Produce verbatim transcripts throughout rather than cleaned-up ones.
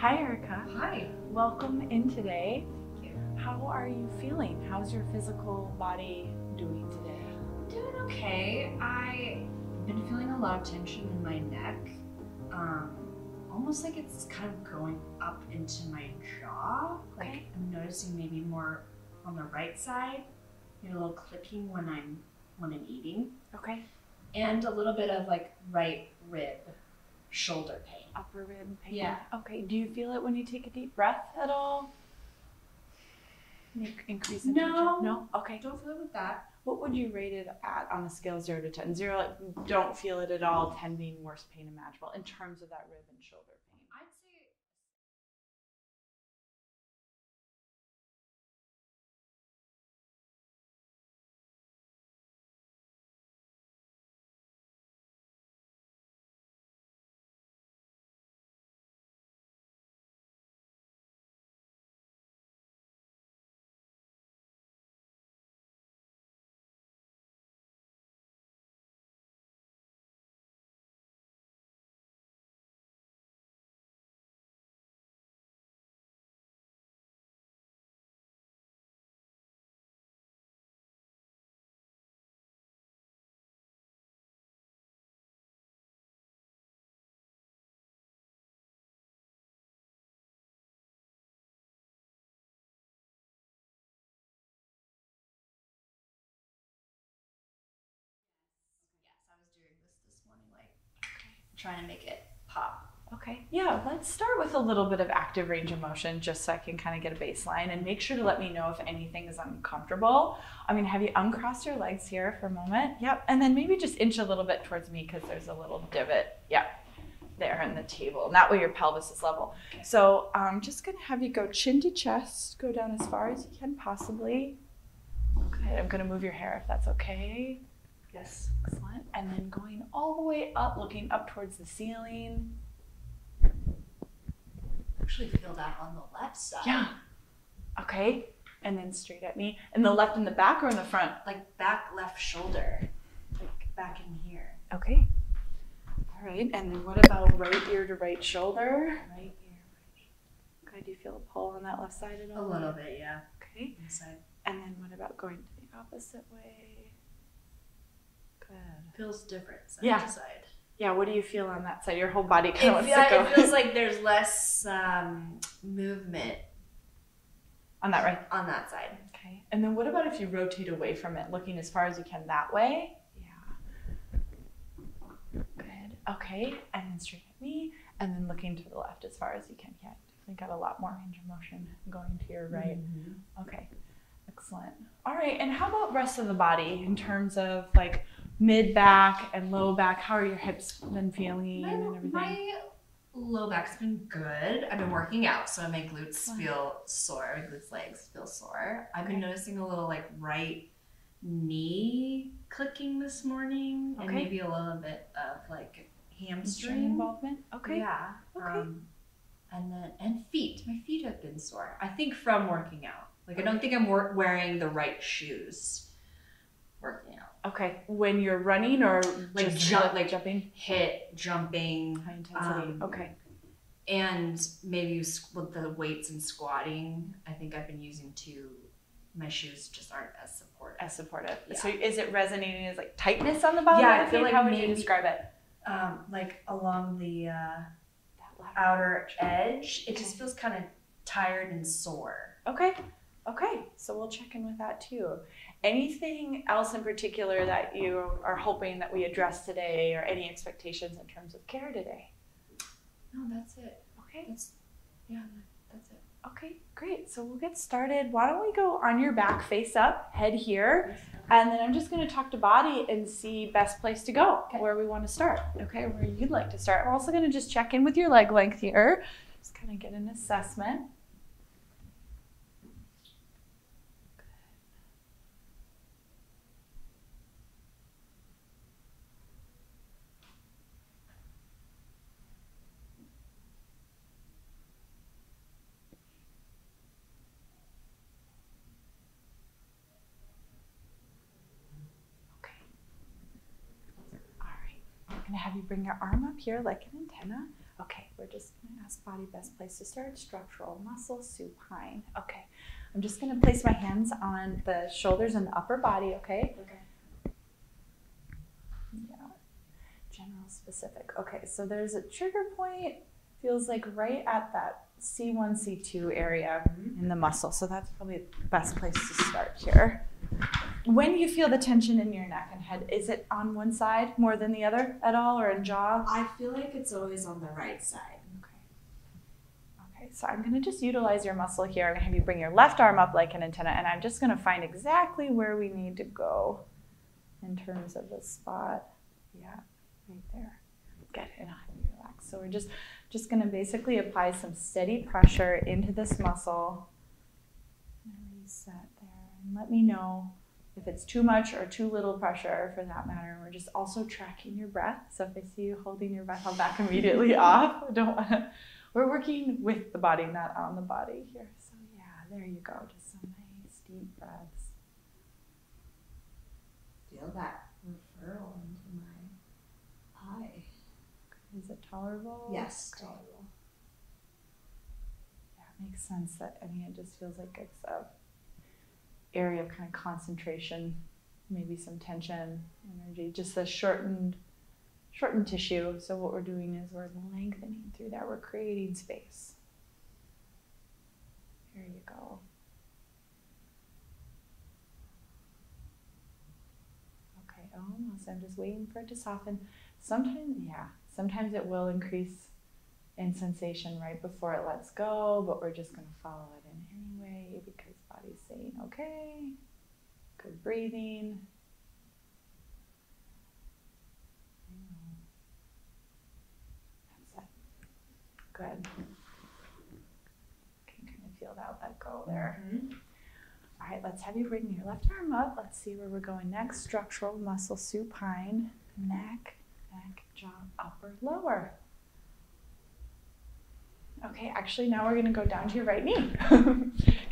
Hi, Erica. Hi. Welcome in today. Thank you. How are you feeling? How's your physical body doing today? I'm doing okay. I've been feeling a lot of tension in my neck. Um, almost like it's kind of going up into my jaw. Like okay. I'm noticing maybe more on the right side, maybe a little clicking when I'm when I'm eating. Okay. And a little bit of like right rib, shoulder pain. Upper rib pain. Yeah. Okay. Do you feel it when you take a deep breath at all? Increase in tension? No. No? Okay. Don't feel it with that. What would you rate it at on a scale of zero to ten? Zero, like don't feel it at all, ten being worst pain imaginable in terms of that rib and shoulder pain. I'd say trying to make it pop. Okay, yeah, let's start with a little bit of active range of motion just so I can kind of get a baseline, and make sure to let me know if anything is uncomfortable. I mean, have you uncrossed your legs here for a moment? Yep, and then maybe just inch a little bit towards me because there's a little divot, yep, there in the table. And that way your pelvis is level. Okay. So I'm um, just gonna have you go chin to chest, go down as far as you can possibly. Okay, I'm gonna move your hair if that's okay. Yes, excellent. And then going all the way up, looking up towards the ceiling. Actually feel that on the left side. Yeah. Okay. And then straight at me. And the left in the back or in the front? Like back left shoulder. Like back in here. Okay. All right. And then what about right ear to right shoulder? Right ear, right shoulder. Okay. Do you feel a pull on that left side at all? A little bit, yeah. Okay. Inside. And then what about going to the opposite way? It feels different side yeah. to side. Yeah, what do you feel on that side? Your whole body kind of wants to go. It feels like there's less um, movement. On that right? On that side. Okay. And then what about if you rotate away from it, looking as far as you can that way? Yeah. Good. Okay. And then straight at me. And then looking to the left as far as you can. Yeah, definitely got a lot more range of motion going to your right. Mm-hmm. Okay. Excellent. All right. And how about rest of the body in terms of like mid back and low back? How are your hips been feeling my, and everything? My low back's been good. I've been working out, so my glutes feel sore. My glutes legs feel sore. I've been okay. noticing a little like right knee clicking this morning, okay. and maybe a little bit of like hamstring involvement. Okay. Yeah. Okay. Um, and then and feet. My feet have been sore. I think from working out. Like I don't think I'm wearing the right shoes. Working out. Okay. When you're running or like just jump, like jumping, hit, jumping, high intensity. Um, okay. And maybe with the weights and squatting, I think I've been using two. My shoes just aren't as supportive. As supportive. Yeah. So is it resonating as like tightness on the bottom? Yeah. I feel like how would maybe, you describe it? Um, like along the uh, that outer edge, it okay. just feels kind of tired and sore. Okay. Okay, so we'll check in with that too. Anything else in particular that you are hoping that we address today, or any expectations in terms of care today? No, that's it. Okay. That's, yeah, that's it. Okay, great. So we'll get started. Why don't we go on your back, face up, head here, and then I'm just going to talk to body and see best place to go, okay. where we want to start, okay, where you'd like to start. I'm also going to just check in with your leg length here, just kind of get an assessment. Have you bring your arm up here like an antenna. Okay, we're just gonna ask body best place to start, structural muscle, supine. Okay, I'm just gonna place my hands on the shoulders and the upper body, okay? Okay. Yeah, general specific. Okay, so there's a trigger point, feels like right at that C one, C two area in the muscle. So that's probably the best place to start here. When you feel the tension in your neck and head, is it on one side more than the other at all, or in jaw? I feel like it's always on the right side. Okay. Okay, so I'm gonna just utilize your muscle here. I'm gonna have you bring your left arm up like an antenna, and I'm just gonna find exactly where we need to go in terms of the spot. Yeah, right there. Good, and I'm relaxed. So we're just, just gonna basically apply some steady pressure into this muscle. And reset there, and let me know if it's too much or too little pressure, for that matter. We're just also tracking your breath. So if I see you holding your breath, I'll back immediately off. I don't wanna, we're working with the body, not on the body here. So yeah, there you go. Just some nice deep breaths. Feel that referral into my eye. Is it tolerable? Yes, okay. Tolerable. Yeah, it makes sense that, I mean, it just feels like it's a area of kind of concentration, maybe some tension, energy, just the shortened, shortened tissue. So what we're doing is we're lengthening through that. We're creating space. There you go. Okay, almost. I'm just waiting for it to soften. Sometimes, yeah, sometimes it will increase in sensation right before it lets go, but we're just going to follow it in anyway because body's saying, okay, good breathing. That's it. Good. Can kind of feel that let go there. Mm-hmm. All right, let's have you bring your left arm up. Let's see where we're going next. Structural muscle, supine, neck. Neck, jaw, upper, lower. Okay, actually now we're gonna go down to your right knee.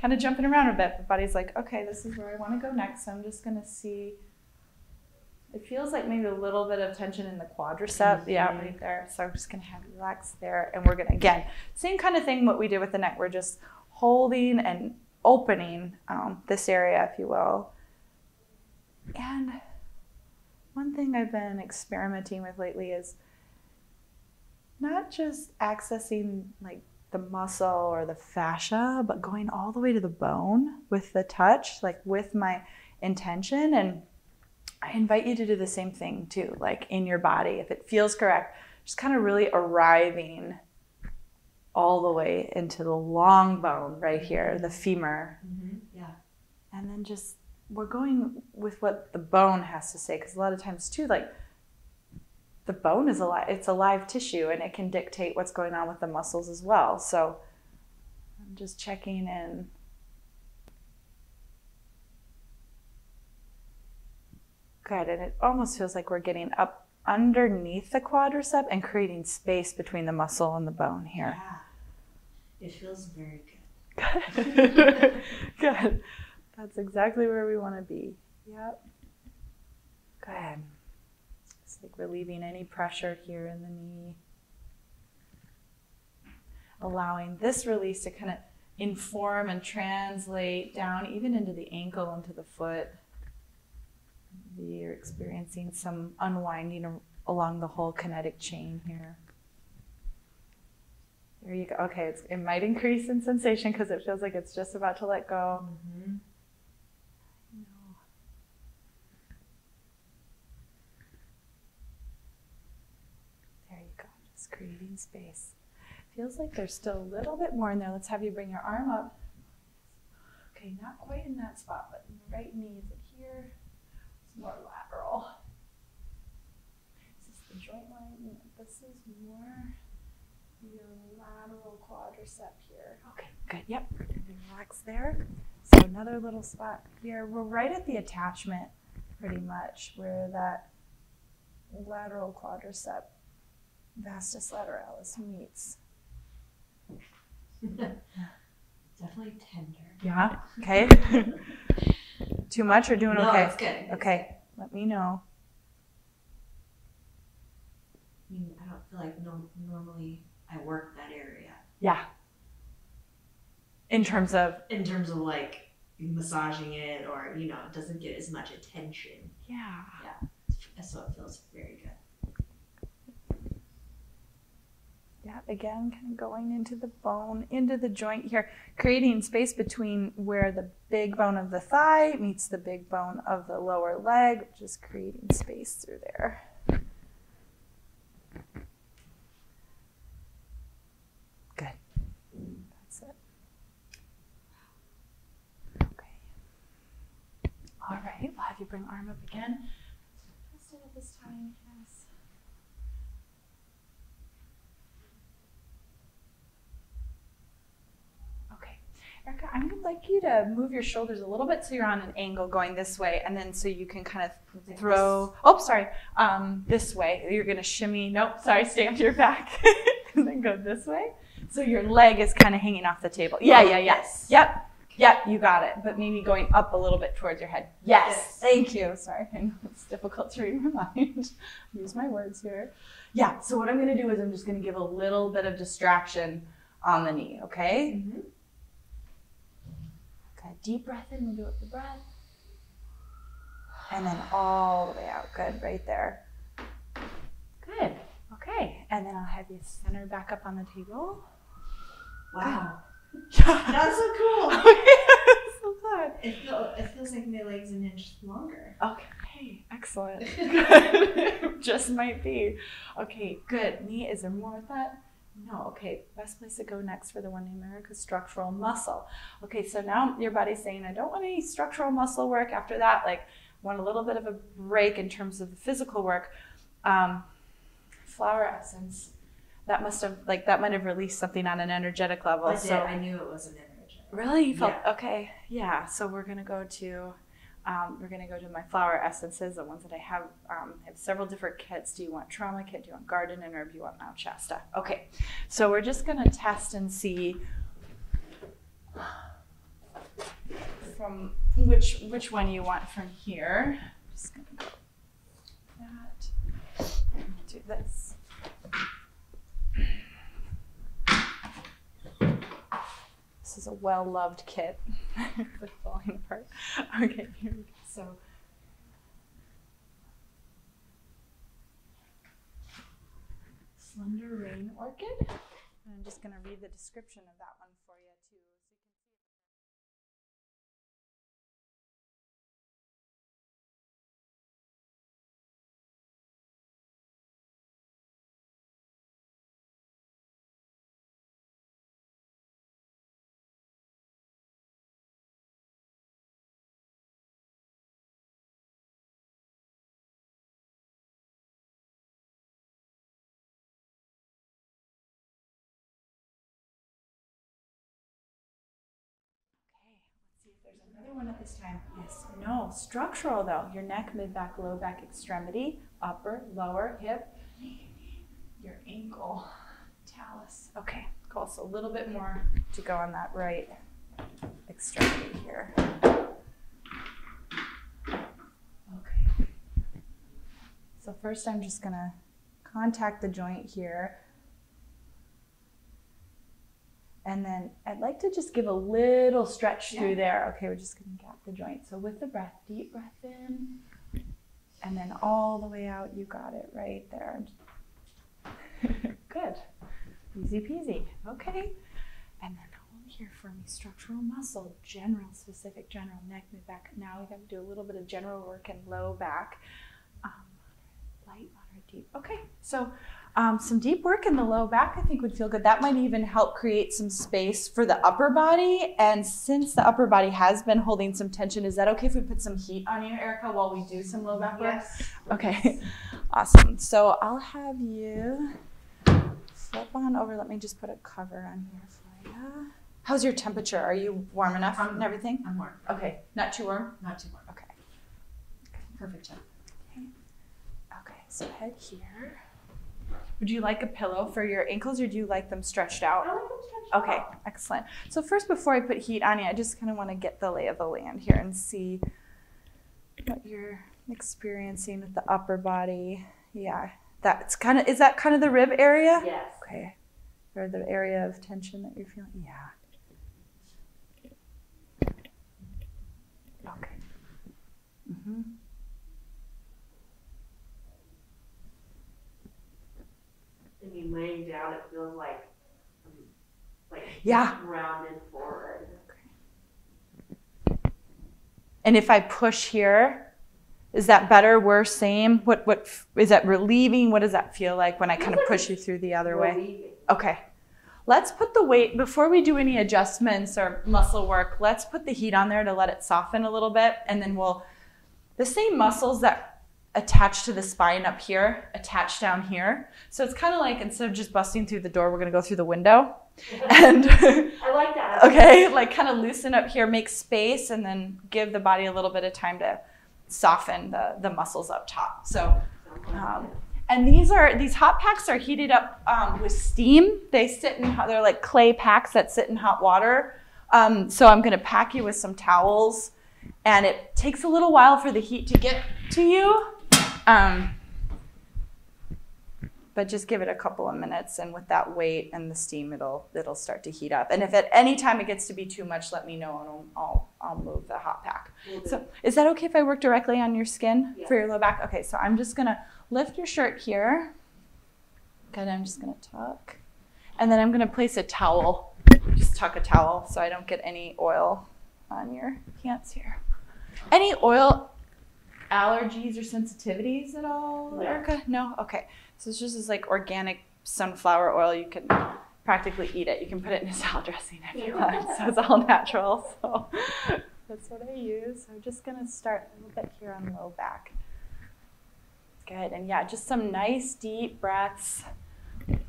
Kind of jumping around a bit. The body's like, okay, this is where I wanna go next. So I'm just gonna see, it feels like maybe a little bit of tension in the quadricep. Mm-hmm. Yeah, right there. So I'm just gonna have you relax there. And we're gonna, again, same kind of thing what we did with the neck. We're just holding and opening um, this area, if you will. And one thing I've been experimenting with lately is not just accessing like the muscle or the fascia, but going all the way to the bone with the touch, like with my intention. And I invite you to do the same thing too, like in your body, if it feels correct, just kind of really arriving all the way into the long bone right here, the femur. Mm-hmm. Yeah. And then just we're going with what the bone has to say, because a lot of times too, like the bone is alive, it's a live tissue, and it can dictate what's going on with the muscles as well. So I'm just checking in. Good, and it almost feels like we're getting up underneath the quadricep and creating space between the muscle and the bone here. Yeah, it feels very good. Good, good. That's exactly where we want to be. Yep. Good. It's like relieving any pressure here in the knee. Allowing this release to kind of inform and translate down even into the ankle, into the foot. Maybe you're experiencing some unwinding along the whole kinetic chain here. There you go. Okay, it's, it might increase in sensation because it feels like it's just about to let go. Mm-hmm. Creating space. Feels like there's still a little bit more in there. Let's have you bring your arm up. Okay, not quite in that spot, but in the right knee, is it here? It's more lateral. Is this the joint line? This is more your lateral quadricep here. Okay, good, yep. Relax there. So another little spot here. We're right at the attachment, pretty much, where that lateral quadricep vastus lateralis meets. Definitely tender. Yeah. Okay. Too much or doing no, okay? It's good. Okay. Let me know. I mean, I don't feel like no, normally I work that area. Yeah. In terms of? In terms of like massaging it, or, you know, it doesn't get as much attention. Yeah. Yeah. So it feels very good. Yeah. Again, kind of going into the bone, into the joint here, creating space between where the big bone of the thigh meets the big bone of the lower leg, just creating space through there. All right, we'll have you bring arm up again. Just at this time, yes. Okay, Erica, I'm gonna like you to move your shoulders a little bit so you're on an angle going this way, and then so you can kind of throw, oh, sorry, um, this way. You're gonna shimmy, nope, sorry, stay on your back, and then go this way. So your leg is kind of hanging off the table. Yeah, yeah, yes, yep. Yep, you got it, but maybe going up a little bit towards your head. Yes, yes. Thank you. Sorry, I know it's difficult to read my mind. Use my words here. Yeah, so what I'm gonna do is I'm just gonna give a little bit of distraction on the knee, okay? Mm-hmm. Okay, deep breath in, we'll do it with the breath. And then all the way out, good, right there. Good, okay. And then I'll have you center back up on the table. Wow. Good. Yeah. That's so cool. Oh, yeah. So glad. It, feel, it feels like my leg's an inch longer. Okay, excellent. Good. Just might be. Okay, good. Knee, is there more with that? No, okay. Best place to go next for the one named Erica is structural muscle. Okay, so now your body's saying, I don't want any structural muscle work after that. Like, want a little bit of a break in terms of the physical work. Um, flower essence. That must have, like, that might have released something on an energetic level. I did. So I knew it was an energetic. Really? You felt, yeah. Okay. Yeah. So we're going to go to, um, we're going to go to my flower essences, the ones that I have. Um, I have several different kits. Do you want trauma kit? Do you want garden and herb? Do you want Mount Shasta? Okay. So we're just going to test and see from which, which one you want from here. I'm just going to go that, do this. This is a well-loved kit. It's falling apart. Okay, here we go. So, Slender Rain Orchid. And I'm just going to read the description of that one for you too. There's another one at this time. Yes, no, structural though. Your neck, mid back, low back, extremity, upper, lower, hip, your ankle, talus. Okay, cool. So a little bit more to go on that right extremity here. Okay. So first I'm just gonna contact the joint here. And then I'd like to just give a little stretch through there. Okay, we're just gonna gap the joint. So with the breath, deep breath in, and then all the way out, you got it right there. Good, easy peasy, okay. And then hold here for me, structural muscle, general, specific, general, neck, mid back. Now we gotta do a little bit of general work and low back. Um, light, moderate, deep, okay, so. Um, some deep work in the low back, I think, would feel good. That might even help create some space for the upper body. And since the upper body has been holding some tension, is that okay if we put some heat on you, Erica, while we do some low back work? Yes. Okay, awesome. So I'll have you flip on over. Let me just put a cover on here for you. How's your temperature? Are you warm enough I'm, and everything? I'm warm. Okay, not too warm? Not too warm. Okay. Perfect job. Okay, okay, so head here. Would you like a pillow for your ankles, or do you like them stretched out? I like them stretched out. Okay, excellent. So first, before I put heat on you, I just kind of want to get the lay of the land here and see what you're experiencing with the upper body. Yeah, that's kind of, is that kind of the rib area? Yes. Okay, or the area of tension that you're feeling? Yeah. Okay. Mm-hmm. When you lay down, it feels like, like yeah, rounded forward. Okay. And if I push here, is that better, worse, same? What, what is that relieving? What does that feel like when I kind of push you through the other way? Okay. Let's put the weight, before we do any adjustments or muscle work, let's put the heat on there to let it soften a little bit. And then we'll, the same muscles that attach to the spine up here, attach down here. So it's kind of like, instead of just busting through the door, we're going to go through the window. And I like that. Okay. Like kind of loosen up here, make space, and then give the body a little bit of time to soften the, the muscles up top. So, um, and these are, these hot packs are heated up um, with steam. They sit in, they're like clay packs that sit in hot water. Um, so I'm going to pack you with some towels, and it takes a little while for the heat to get to you. Um, but just give it a couple of minutes, and with that weight and the steam, it'll, it'll start to heat up. And if at any time it gets to be too much, let me know, and I'll, I'll, I'll move the hot pack. Mm-hmm. So is that okay if I work directly on your skin yeah. for your low back? Okay, so I'm just gonna lift your shirt here. Good, I'm just gonna tuck. And then I'm gonna place a towel, just tuck a towel so I don't get any oil on your pants here. Any oil allergies or sensitivities at all, no. Erica? No? Okay. So it's just this like organic sunflower oil. You can practically eat it. You can put it in a salad dressing if you want. So it's all natural. So that's what I use. I'm just going to start a little bit here on low back. Good. And yeah, just some nice deep breaths. Good.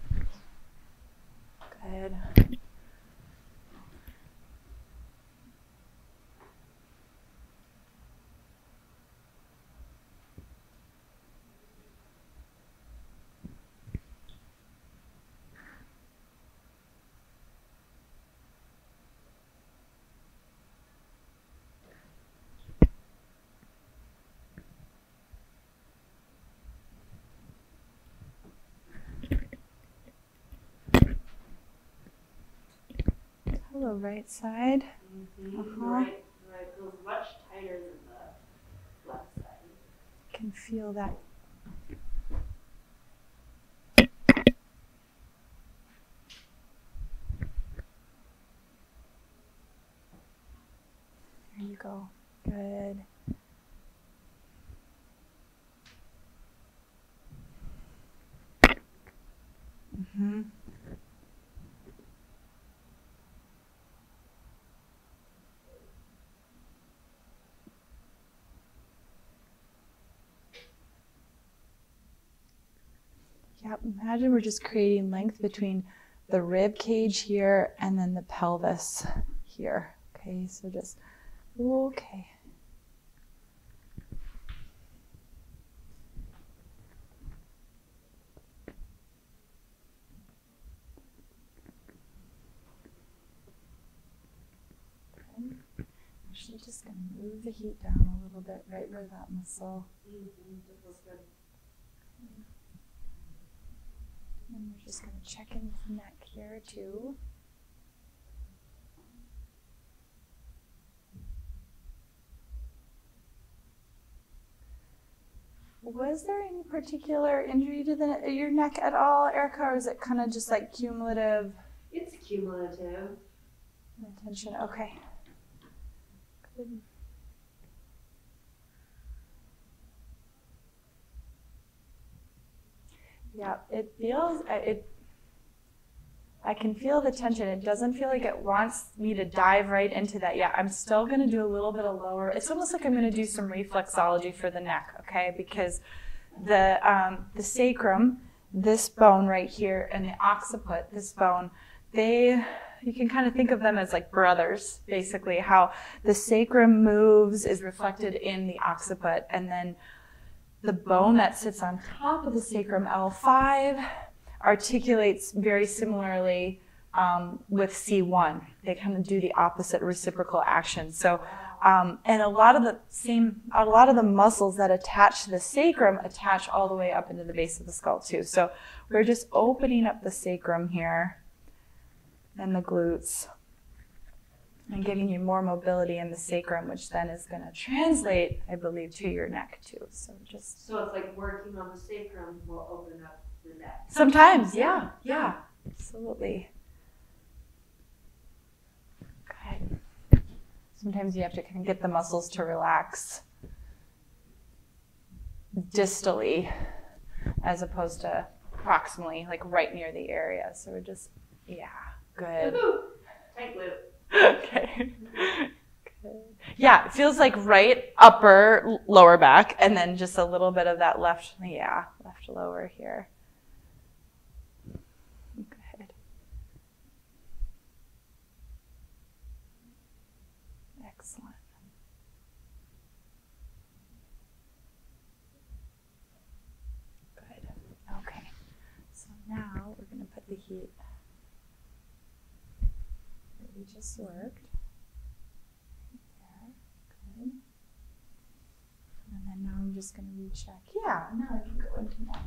Hello, right side. Mm-hmm. Uh-huh. Right, right feels much tighter than the left side. You can feel that. There you go. Good. Mm-hmm. Imagine we're just creating length between the rib cage here and then the pelvis here. Okay, so just, okay. Good. Actually, just gonna move the heat down a little bit right where that muscle. And we're just going to check in with the neck here too. Was there any particular injury to the, your neck at all, Erica, or is it kind of just like cumulative? It's cumulative. Tension, okay. Good. Yeah, it feels, it, I can feel the tension. It doesn't feel like it wants me to dive right into that yet. I'm still going to do a little bit of lower. It's almost like I'm going to do some reflexology for the neck, okay? Because the, um, the sacrum, this bone right here, and the occiput, this bone, they, you can kind of think of them as like brothers, basically, how the sacrum moves is reflected in the occiput, and then the bone that sits on top of the sacrum, L five, articulates very similarly um, with C one. They kind of do the opposite reciprocal action. So, um, and a lot of the same, a lot of the muscles that attach to the sacrum attach all the way up into the base of the skull too. So we're just opening up the sacrum here and the glutes, and giving you more mobility in the sacrum, which then is going to translate, I believe, to your neck too. So just so it's like working on the sacrum will open up the neck. Sometimes, yeah, yeah, absolutely. Good. Sometimes you have to kind of get the muscles to relax distally, as opposed to proximally, like right near the area. So we're just, yeah, good. Tight loop. Okay. Good. Yeah, it feels like right upper, lower back, and then just a little bit of that left, yeah, left lower here. Good. Excellent. Good. Okay. So now we're going to put the heat. We just worked. There, good. And then now I'm just going to reach back. Yeah, now I can go into neck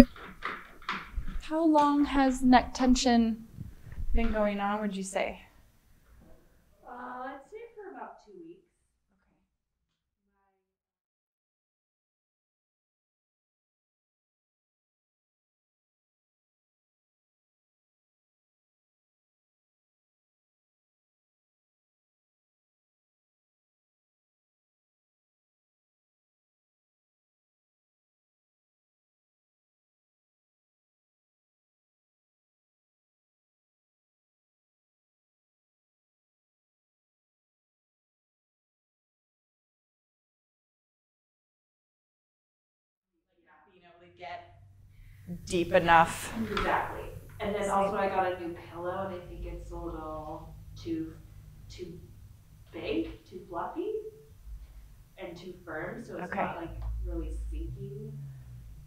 too. How long has neck tension been going on, would you say? Uh, I'd say for about two weeks. Get deep enough. Exactly. And then also I got a new pillow and I think it's a little too too big, too fluffy, and too firm. So it's okay. Not like really sinking,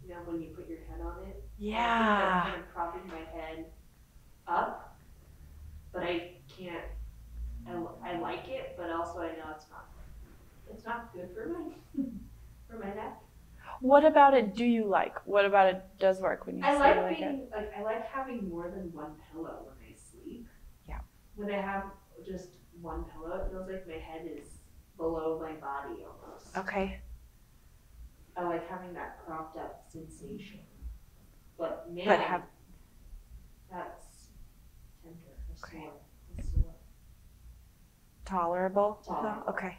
you know, when you put your head on it. Yeah. I'm kind of propping my head up, but I can't, I, I like it, but also I know it's not, it's not good for my, for my neck. What about it do you like? What about it does work when you I like, like being, it? Like, I like having more than one pillow when I sleep. Yeah. When I have just one pillow, it feels like my head is below my body almost. Okay. I like having that propped up sensation. But man, but have... that's tender. It's okay. Sore. It's sore. Tolerable? Tolerable. Okay.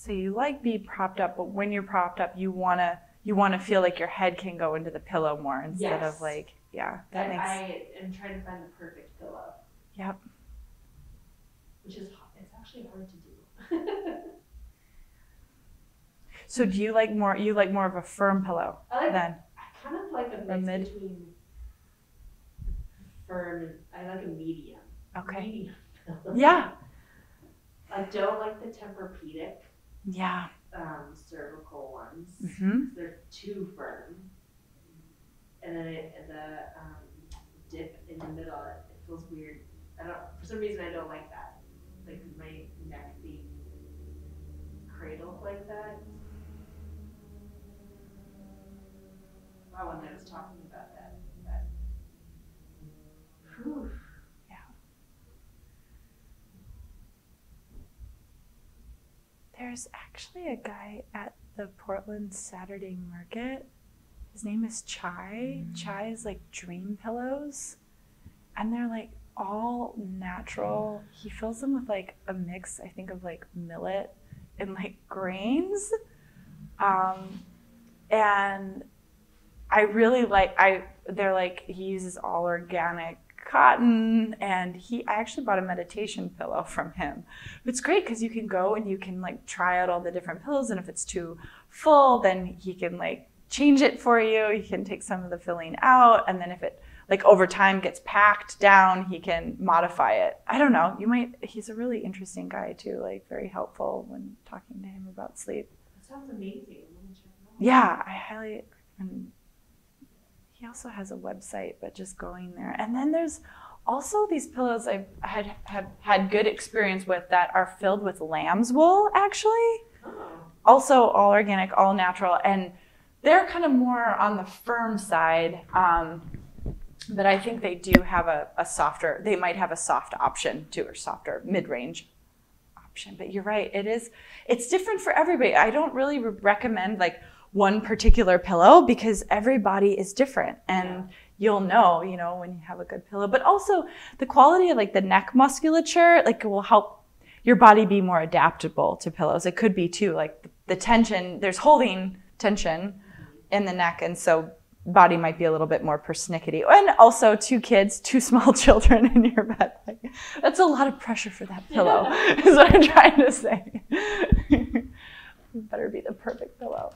So you like being propped up, but when you're propped up, you wanna you wanna feel like your head can go into the pillow more instead yes. of like yeah. That and makes. I am trying to find the perfect pillow. Yep. Which is it's actually hard to do. So do you like more? You like more of a firm pillow I like, then? I kind of like a mix between firm. And, I like a medium. Okay. Medium. Yeah. I don't like the Tempur Pedic. Yeah. Um, cervical ones. Mm-hmm. They're too firm. And then it, the um, dip in the middle, it feels weird. I don't, for some reason, I don't like that. Like my neck being cradled like that. My one night was talking about that. that. Whew. There's actually a guy at the Portland Saturday Market. His name is Chai. Chai is like dream pillows. And they're like all natural. He fills them with like a mix, I think, of like millet and like grains. Um, and I really like, I they're like, he uses all organic cotton, and he I actually bought a meditation pillow from him. It's great because you can go and you can like try out all the different pillows, and if it's too full, then he can like change it for you. He can take some of the filling out, and then if it like over time gets packed down, he can modify it. I don't know, you might he's a really interesting guy too, like very helpful when talking to him about sleep. That sounds amazing. Yeah, I highly recommend. He also has a website, but just going there. And then there's Also, these pillows I've had, have had good experience with that are filled with lamb's wool, actually. Also all organic, all natural, and they're kind of more on the firm side, um, but I think they do have a, a softer, they might have a soft option too, or softer mid-range option, but you're right, it is, it's different for everybody. I don't really recommend like one particular pillow because everybody is different, and yeah. You'll know, you know, when you have a good pillow, but also the quality of like the neck musculature, like it will help your body be more adaptable to pillows. It could be too, like the tension, there's holding tension in the neck. And so body might be a little bit more persnickety. And also two kids, two small children in your bed. Like, that's a lot of pressure for that pillow yeah. is what I'm trying to say. Better be the perfect pillow.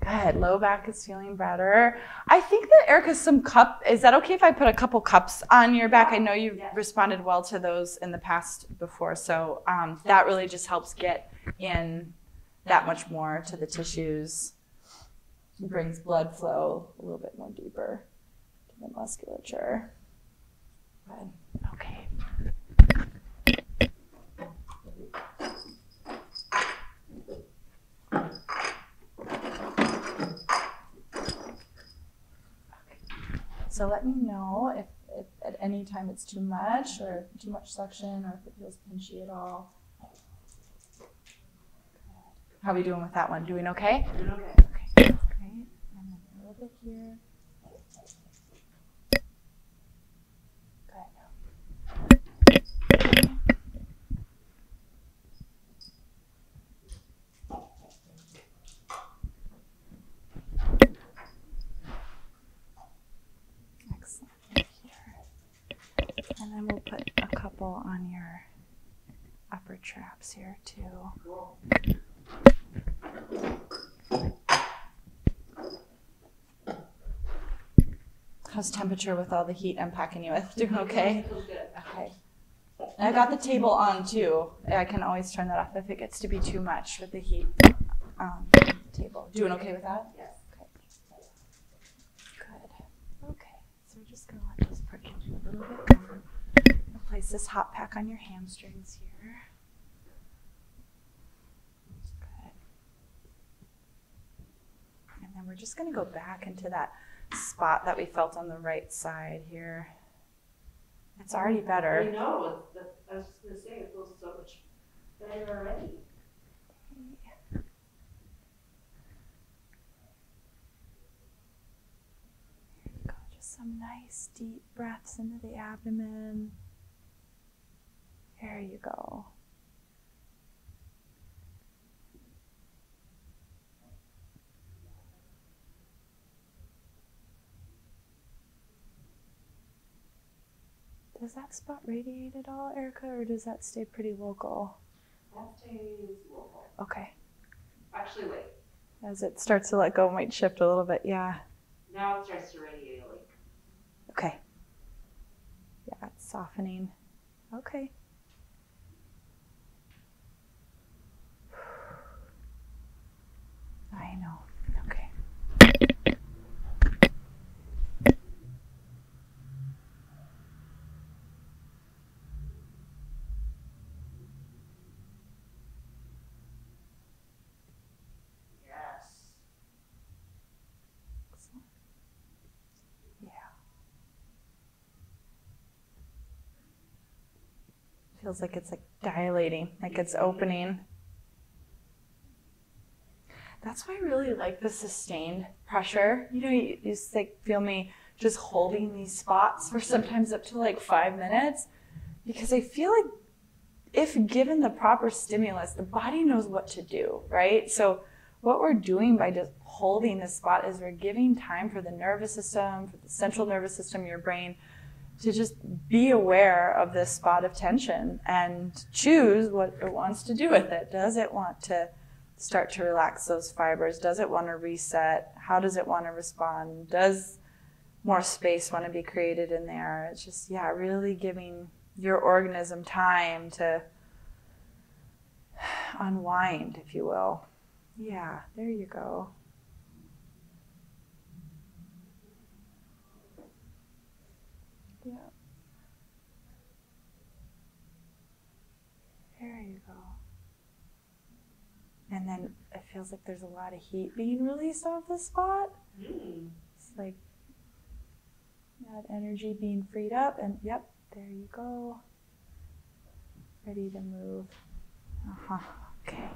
Good, low back is feeling better. I think that Erica, some cup, is that okay if I put a couple cups on your back? I know you've yes. responded well to those in the past before, so um, that really just helps get in that much more to the tissues. Brings blood flow a little bit more deeper to the musculature. Good, okay. So let me know if, if at any time it's too much or too much suction or if it feels pinchy at all. Good. How are we doing with that one? Doing okay? Doing okay. Okay. Great. And then a little bit here. And then we'll put a couple on your upper traps here too. How's temperature with all the heat I'm packing you with? Doing okay? Okay. And I got the table on too. I can always turn that off if it gets to be too much with the heat um, table. Doing okay with that? Yes. Okay. Good. Okay. So we're just gonna let this perk in a little bit. Place this hot pack on your hamstrings here. Good. And then we're just going to go back into that spot that we felt on the right side here. It's already better. I know. I was just going to say, it feels so much better already. Here we go. Just some nice deep breaths into the abdomen. There you go. Does that spot radiate at all, Erica, or does that stay pretty local? That stays local. Okay. Actually, wait. As it starts to let go, it might shift a little bit, yeah. Now it starts to radiate. Okay. Yeah, it's softening. Okay. I know. Okay. Yes. Excellent. Yeah. Feels like it's like dilating, like it's opening. That's why I really like the sustained pressure. You know, you, you just like feel me just holding these spots for sometimes up to like five minutes because I feel like if given the proper stimulus, the body knows what to do, right? So what we're doing by just holding this spot is we're giving time for the nervous system, for the central nervous system, your brain, to just be aware of this spot of tension and choose what it wants to do with it. Does it want to start to relax those fibers? Does it want to reset? How does it want to respond? Does more space want to be created in there? It's just, yeah, really giving your organism time to unwind, if you will. Yeah, there you go. And then it feels like there's a lot of heat being released off the spot. Mm. It's like that energy being freed up, and yep, there you go. Ready to move. Uh-huh, okay.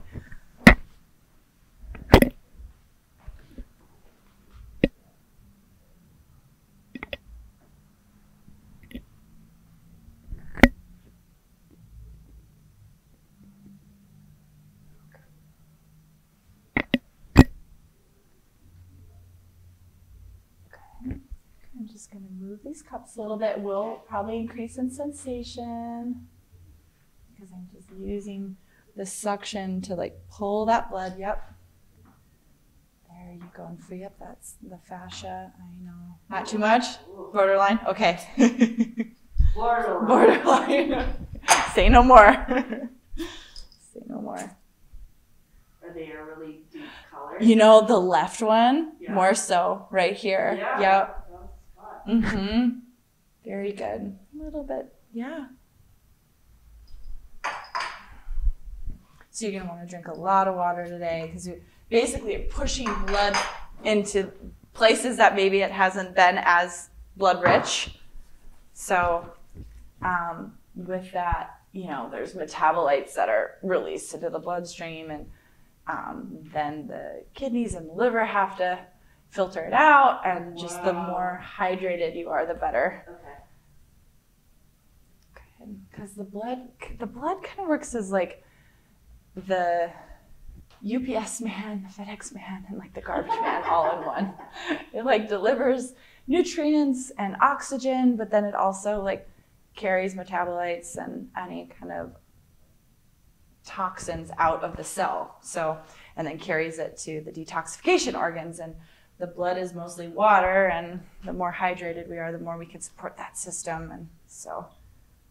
Just going to move these cups a little bit. We'll probably increase in sensation because I'm just using the suction to like pull that blood. Yep. There you go. And free up that's the fascia. I know. Not too much? Borderline? Okay. Borderline. Borderline. Say no more. Say no more. Are they a really deep color? You know, the left one, yeah. More so right here. Yeah. Yep. Mm-hmm. Very good. A little bit, yeah. So you're gonna want to drink a lot of water today because you basically are pushing blood into places that maybe it hasn't been as blood rich. So um, with that, you know, there's metabolites that are released into the bloodstream, and um, then the kidneys and the liver have to filter it out, and wow. Just the more hydrated you are, the better. Okay. Good. Because the blood, the blood kind of works as like the U P S man, the FedEx man, and like the garbage man all in one. It like delivers nutrients and oxygen, but then it also like carries metabolites and any kind of toxins out of the cell. So, and then carries it to the detoxification organs, and the blood is mostly water, and the more hydrated we are, the more we can support that system. And so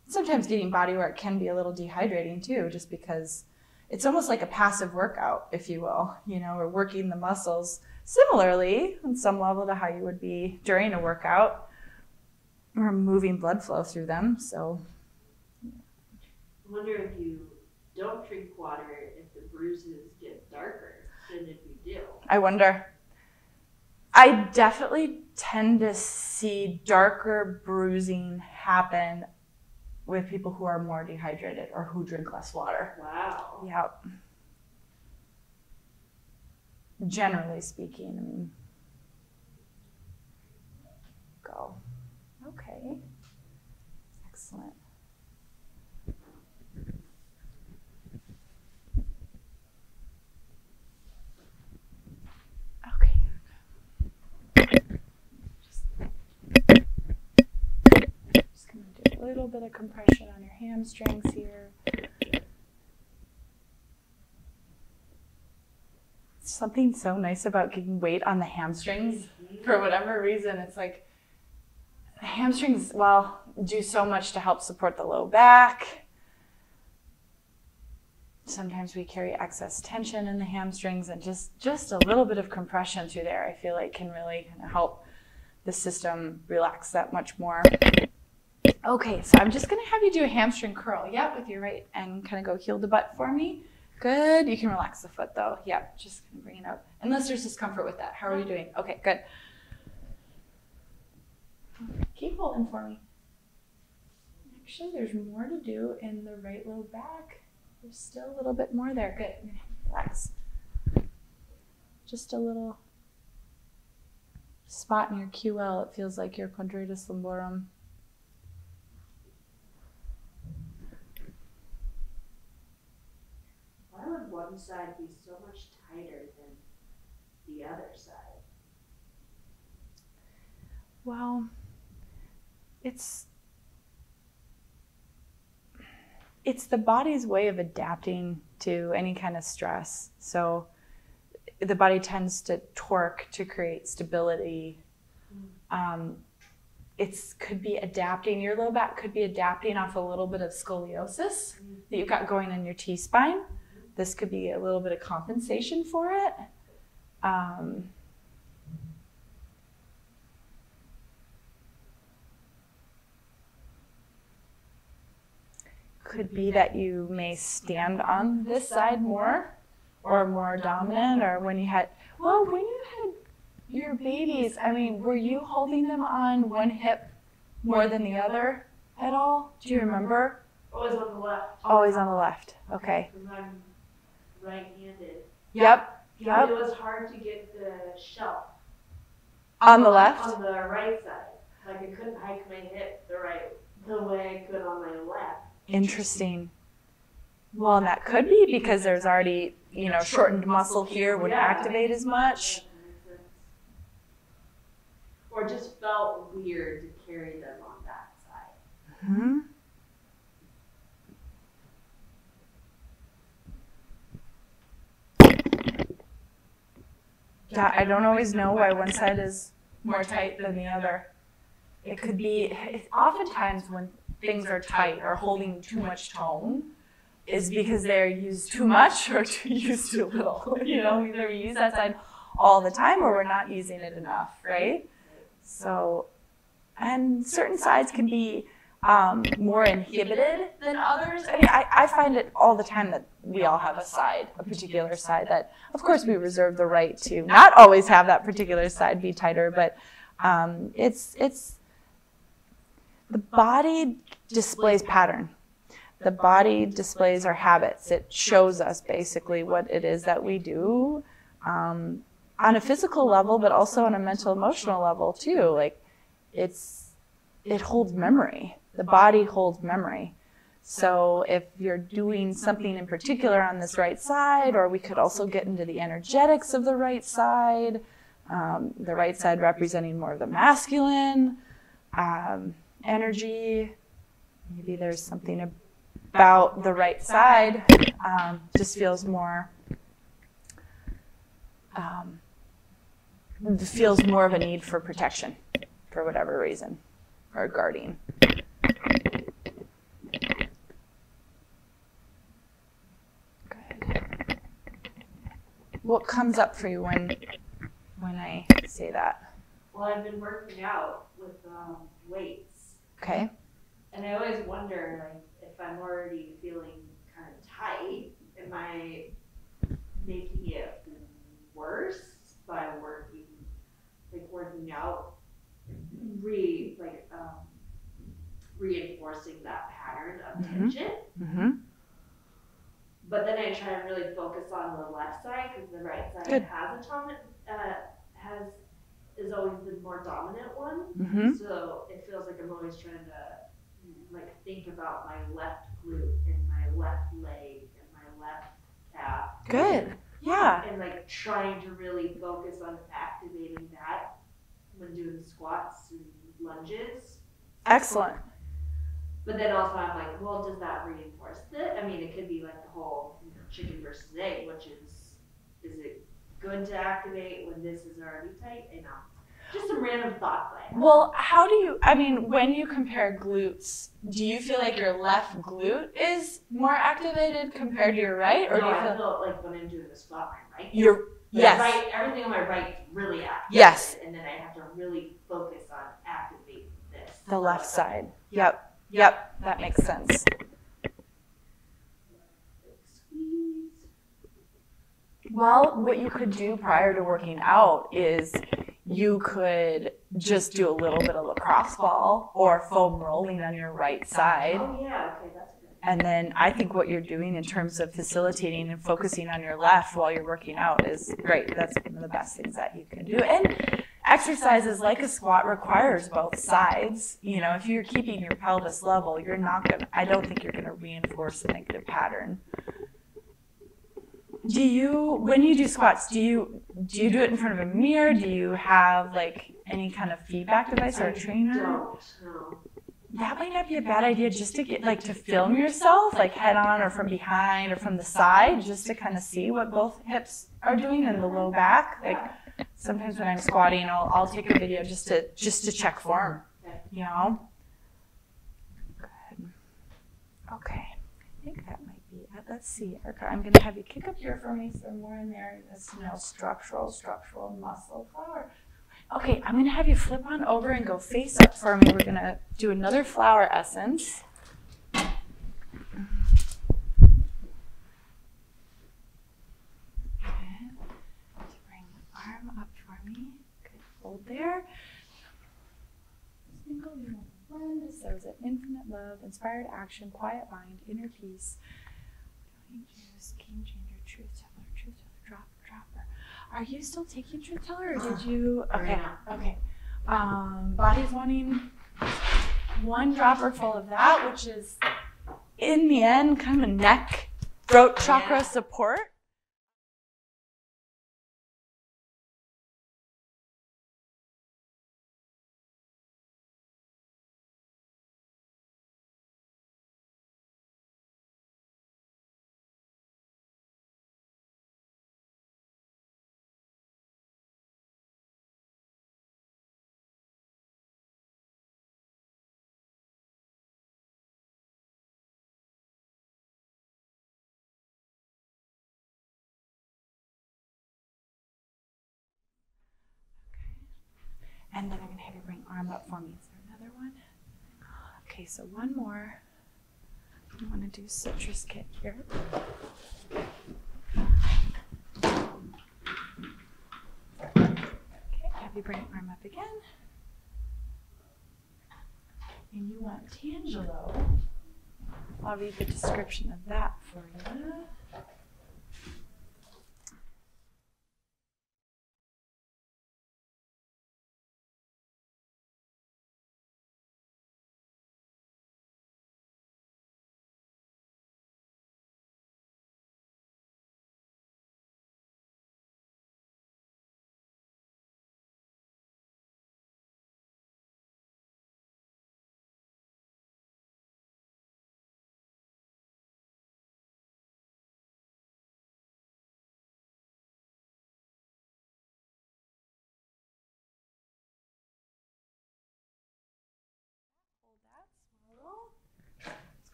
sometimes getting body work can be a little dehydrating too, just because it's almost like a passive workout, if you will. You know, we're working the muscles similarly on some level to how you would be during a workout. We're moving blood flow through them, so. I wonder if you don't drink water, if the bruises get darker than if you do. I wonder. I definitely tend to see darker bruising happen with people who are more dehydrated or who drink less water. Wow. Yep. Generally speaking, I mean, go. Okay. Excellent. Little bit of compression on your hamstrings here. Something so nice about getting weight on the hamstrings. For whatever reason, it's like the hamstrings, well, do so much to help support the low back. Sometimes we carry excess tension in the hamstrings, and just just a little bit of compression through there, I feel like, can really kind of help the system relax that much more. Okay, so I'm just going to have you do a hamstring curl, yep, with your right, and kind of go heel to butt for me. Good. You can relax the foot, though. Yep, just going to bring it up. Unless there's discomfort with that. How are you doing? Okay, good. Keep holding for me. Actually, there's more to do in the right low back. There's still a little bit more there. Good. Relax. Just a little spot in your Q L. It feels like your quadratus lumborum. One side be so much tighter than the other side? Well, it's it's the body's way of adapting to any kind of stress. So the body tends to torque to create stability. Mm-hmm. Um, it's could be adapting, your low back could be adapting off a little bit of scoliosis mm-hmm. that you've got going in your T-spine. This could be a little bit of compensation for it. Um, could be that you may stand on this side more, or more dominant, or when you had, well, when you had your babies, I mean, were you holding them on one hip more than the other at all? Do you remember? Always on the left. Always on the left. Okay. Because I'm right-handed. Yep. Yep. It was hard to get the shelf. On the left? On the right side. Like, I couldn't hike my hip the right the way I could on my left. Interesting. Well, and that could be because there's already, you know, shortened muscle here wouldn't activate as much. Or just felt weird to carry them on that side. Mm-hmm. Yeah, I don't always know why one side is more tight than the other. It could be, oftentimes when things are tight or holding too much tone, is because they're used too much or too used too little. You know, either we use that side all the time or we're not using it enough, right? So, and certain sides can be um, more inhibited than others. I mean, I, I find it all the time that we all have a side, a particular side that, of course, we reserve the right to not always have that particular side be tighter, but um, it's, it's, the body displays pattern. The body displays our habits. It shows us basically what it is that we do um, on a physical level, but also on a mental, emotional level too. Like it's, it holds memory. The body holds memory. So if you're doing something in particular on this right side, or we could also get into the energetics of the right side, um, the right side representing more of the masculine, um, energy. Maybe there's something about the right side um, just feels more um, feels more of a need for protection for whatever reason, or guarding. Good. What comes up for you when when I say that? Well, I've been working out with um, weights. Okay. And I always wonder, like, if I'm already feeling kind of tight, am I making it worse by working, like working out, re like um, reinforcing that pattern of tension? Mm-hmm. But then I try and really focus on the left side because the right side Good. has a dominant uh, has. is always the more dominant one, mm-hmm. so it feels like I'm always trying to like think about my left glute and my left leg and my left calf. Good, and, yeah. And like trying to really focus on activating that when doing squats and lunges. Excellent. But then also I'm like, well, does that reinforce it? I mean, it could be like the whole, you know, chicken versus egg, which is, is it good to activate when this is already tight? Enough. Just some random thoughts. Well, how do you, I mean, when you compare glutes, do you feel like your left glute is more activated compared to your right? Or no, do you feel, I feel like when I'm doing the squat, my right. Your, yes. Right, everything on my right is really active. Yes. And then I have to really focus on activating this. The left side. Yep. Yep. Yep. That makes sense. Well, what you could do prior to working out is you could just do a little bit of lacrosse ball or foam rolling on your right side. Oh, yeah. Okay, that's good. And then I think what you're doing in terms of facilitating and focusing on your left while you're working out is great. That's one of the best things that you can do. And exercises like a squat requires both sides. You know, if you're keeping your pelvis level, you're not going to, I don't think you're going to reinforce a negative pattern. Do you, when you do squats, do you do you do it in front of a mirror? Do you have like any kind of feedback device or a trainer? I don't, no. That might not be a bad idea, just to get like to film yourself, like head on or from behind or from the side, just to kind of see what both hips are doing and the low back. Like sometimes when I'm squatting, I'll I'll take a video just to just to check form. You know. Good. Okay. I think that might. Let's see, Erica, I'm going to have you kick up here for me some more in there. This, you know, structural, structural muscle flower. Okay, I'm going to have you flip on over and go face up for me. We're going to do another flower essence. love, inspired action, quiet mind, inner peace. Game changer, truth teller, truth teller, drop, dropper. Are you still taking truth teller, or did you? Okay, okay. Um, body's wanting one dropper full of that, which is in the end kind of neck, throat chakra support. And then I'm going to have you bring arm up for me. Is there another one? Okay, so one more. I want to do citrus kit here. Okay, have you bring arm up again. And you want tangelo. I'll read the description of that for you.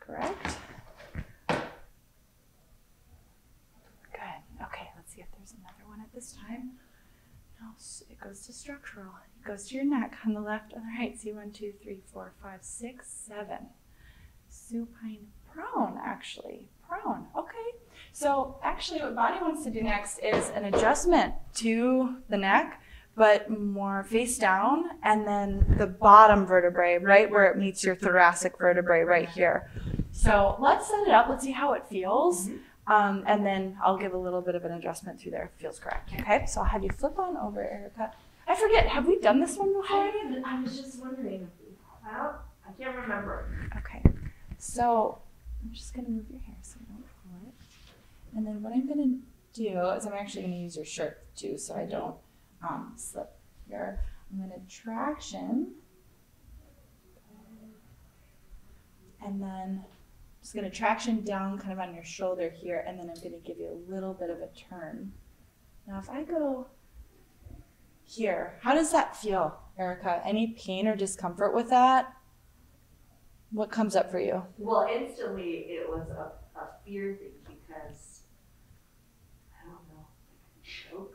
Correct? Good. Okay, let's see if there's another one at this time. No, it goes to structural. It goes to your neck on the left, on the right. See, one, two, three, four, five, six, seven. Supine prone, actually. Prone. Okay. So actually what body wants to do next is an adjustment to the neck, but more face down, and then the bottom vertebrae, right where it meets your thoracic vertebrae right here. So let's set it up, let's see how it feels, um, and then I'll give a little bit of an adjustment through there if it feels correct, okay? So I'll have you flip on over, Erica. I forget, have we done this one before? I, I was just wondering. Well, I can't remember. Okay, so I'm just gonna move your hair so you don't pull it. And then what I'm gonna do is I'm actually gonna use your shirt too, so I don't Um, slip here. I'm going to traction, and then I'm just going to traction down kind of on your shoulder here, and then I'm going to give you a little bit of a turn. Now if I go here, how does that feel, Erica? Any pain or discomfort with that? What comes up for you? Well, instantly it was a, a fear thing because I don't know, I choke.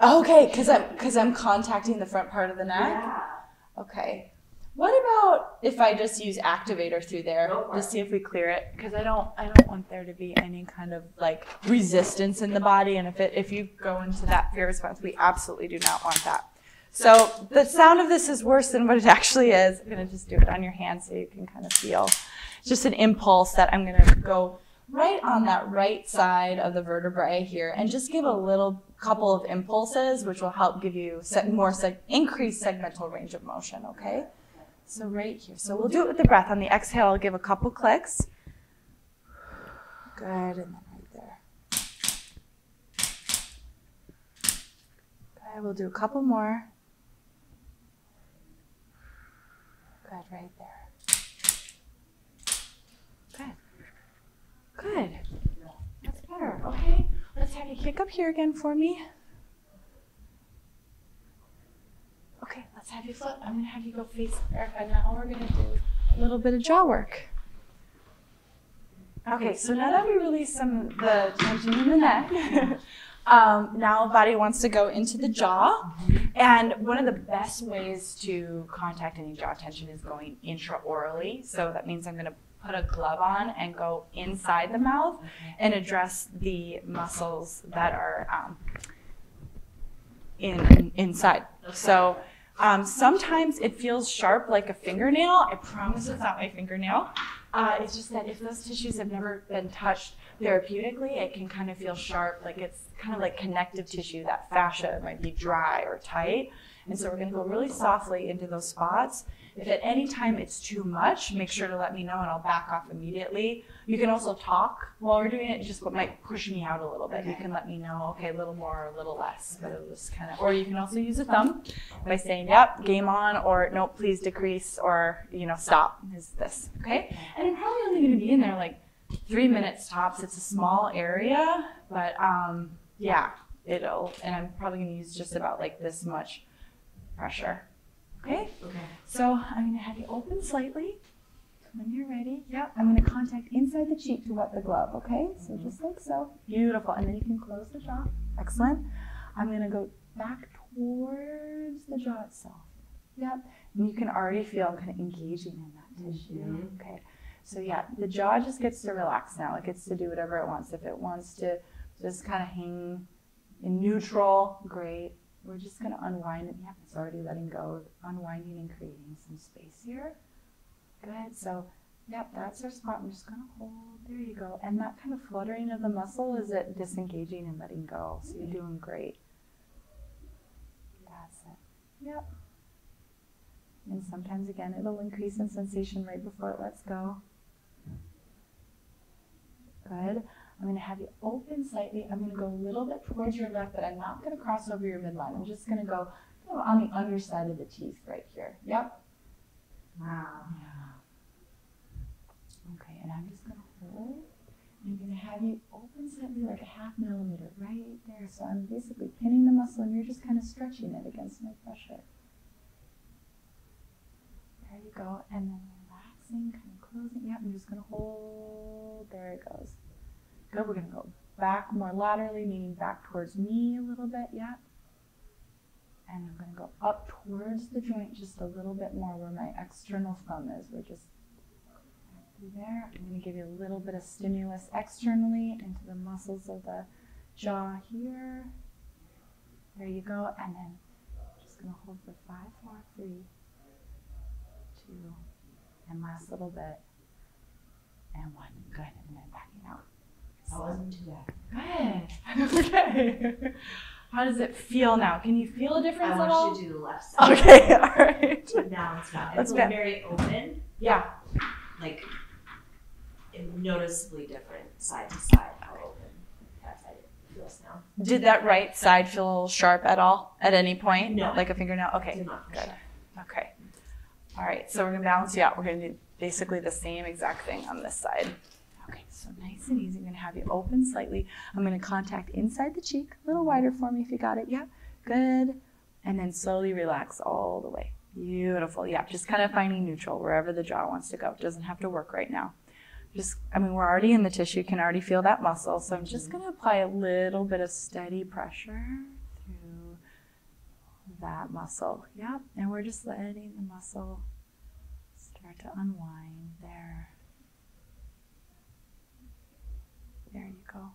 Okay, because I'm, because I'm contacting the front part of the neck? Yeah. Okay. What about if I just use activator through there to see if we clear it? Because I don't, I don't want there to be any kind of like resistance in the body. And if it, if you go into that fear response, we absolutely do not want that. So the sound of this is worse than what it actually is. I'm going to just do it on your hand so you can kind of feel. It's just an impulse that I'm going to go right on that right side of the vertebrae here and just give a little couple of impulses, which will help give you more seg increased segmental range of motion, okay? So right here. So we'll do it with the breath. On the exhale, I'll give a couple clicks. Good, and then right there. Okay, we'll do a couple more. Good, right there. Good. Good. That's better, okay? Let's have you kick up here again for me. Okay, let's have you flip. I'm going to have you go face Erica. Now we're going to do a little bit of jaw work. Okay, so now that we release some the tension in the neck, um, now body wants to go into the jaw. And one of the best ways to contact any jaw tension is going intraorally. So that means I'm going to put a glove on and go inside the mouth and address the muscles that are um, in, in inside. So Um, sometimes it feels sharp like a fingernail. I promise it's not my fingernail. Uh, it's just that if those tissues have never been touched therapeutically, it can kind of feel sharp, like it's kind of like connective tissue, that fascia might be dry or tight. And so we're going to go really softly into those spots. If at any time it's too much, make sure to let me know and I'll back off immediately. You can also talk while we're doing it, just what might push me out a little bit. You can let me know, okay, a little more or a little less, but it'll just kind of, or you can also use a thumb by saying, yep, game on, or nope, please decrease, or, you know, stop is this, okay? And I'm probably only going to be in there like three minutes tops. It's a small area, but um, yeah, it'll, and I'm probably going to use just about like this much pressure. Okay? Okay. So I'm going to have you open slightly when you're ready. Yep. I'm going to contact inside the cheek to wet the glove. Okay? So mm-hmm. just like so. Beautiful. And then you can close the jaw. Excellent. I'm going to go back towards the jaw itself. Yep. And you can already feel kind of engaging in that tissue. Mm-hmm. Okay. So yeah, the jaw just gets to relax now. It gets to do whatever it wants. If it wants to just kind of hang in neutral, great. We're just going to unwind it. Yeah, it's already letting go, unwinding and creating some space here. Good. So, yep, that's our spot. I'm just going to hold. There you go. And that kind of fluttering of the muscle is it disengaging and letting go. So you're doing great. That's it. Yep. And sometimes, again, it'll increase in sensation right before it lets go. Good. I'm going to have you open slightly. I'm going to go a little bit towards your left, but I'm not going to cross over your midline. I'm just going to go kind of on the underside of the teeth right here. Yep. Wow. Yeah. Okay, and I'm just going to hold. I'm going to have you open slightly like a half millimeter right there. So I'm basically pinning the muscle, and you're just kind of stretching it against my pressure. There you go. And then relaxing, kind of closing. Yep, I'm just going to hold. There it goes. Good, we're going to go back more laterally, meaning back towards me a little bit, yeah. And I'm going to go up towards the joint just a little bit more where my external thumb is. We're just through there. I'm going to give you a little bit of stimulus externally into the muscles of the jaw here. There you go. And then I'm just going to hold for five, four, three, two, and last little bit, and one. Good, and then backing out. I wasn't too bad. Good. Okay. How does it feel now? Can you feel a difference at all? I want you to do the left side. Okay. All right. Now it's not. It's very open. Yeah. Like noticeably different side to side. How open that side feels now. Did that right side feel sharp at all at any point? No. Like a fingernail? Okay. Did not. Good. Okay. All right. So we're gonna balance you out. We're gonna do basically the same exact thing on this side. Okay, so nice and easy. I'm going to have you open slightly. I'm going to contact inside the cheek, a little wider for me if you got it. Yeah, good. And then slowly relax all the way. Beautiful. Yeah, just kind of finding neutral wherever the jaw wants to go. It doesn't have to work right now. Just, I mean, we're already in the tissue. You can already feel that muscle. So I'm just going to apply a little bit of steady pressure through that muscle. Yeah, and we're just letting the muscle start to unwind there. There you go.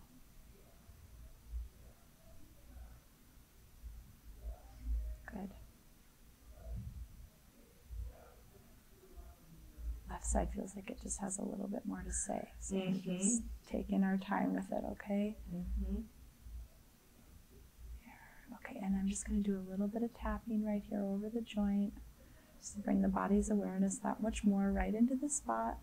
Good. Left side feels like it just has a little bit more to say. So mm-hmm. we're just taking our time with it, okay? Mm-hmm. There. Okay, and I'm just going to do a little bit of tapping right here over the joint. Just to bring the body's awareness that much more right into the spot.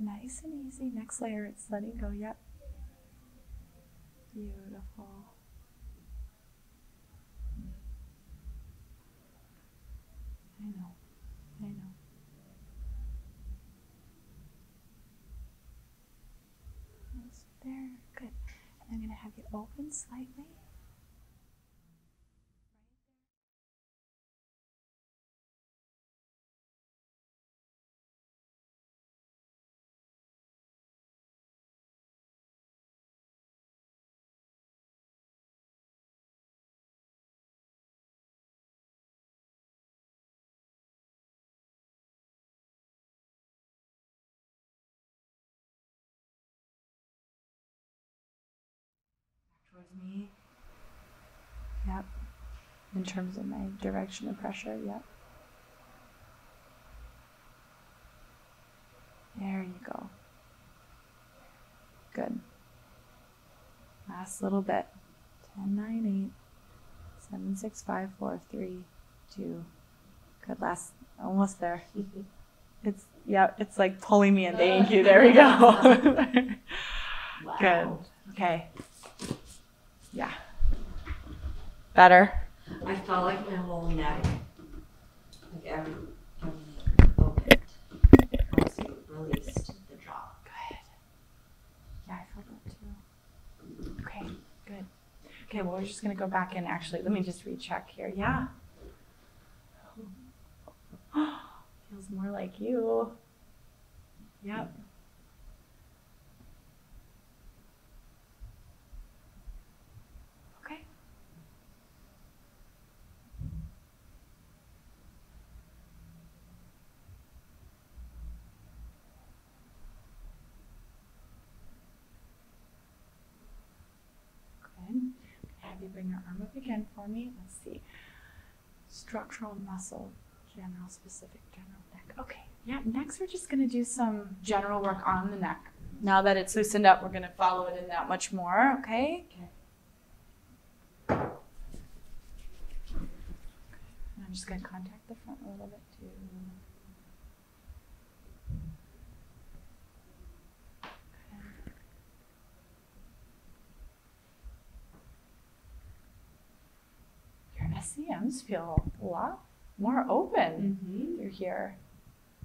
Nice and easy. Next layer, it's letting go. Yep. Beautiful. I know. I know. Almost there. Good. And I'm going to have you open slightly. of me. Yep. In terms of my direction of pressure, yep. There you go. Good. Last little bit. ten, nine, eight, seven, six, five, four, three, two. Good, last, almost there. It's, yeah, it's like pulling me in the A Q. There we go. Wow. Good. Okay. Yeah. Better? I felt like my whole neck, like every, every moment, once you released the jaw. Good. Yeah, I felt that too. Okay, good. Okay, well, we're just going to go back in, actually. Let me just recheck here. Yeah. Feels more like you. Yep. Okay. Good. Have you bring your arm up again for me. Let's see. Structural muscle. General, specific, general neck. Okay, yeah, next we're just gonna do some general work on the neck. Now that it's loosened up, we're gonna follow it in that much more, okay? Okay. And I'm just gonna contact the front a little bit too. Your S C Ms feel a lot more open mm-hmm. through here.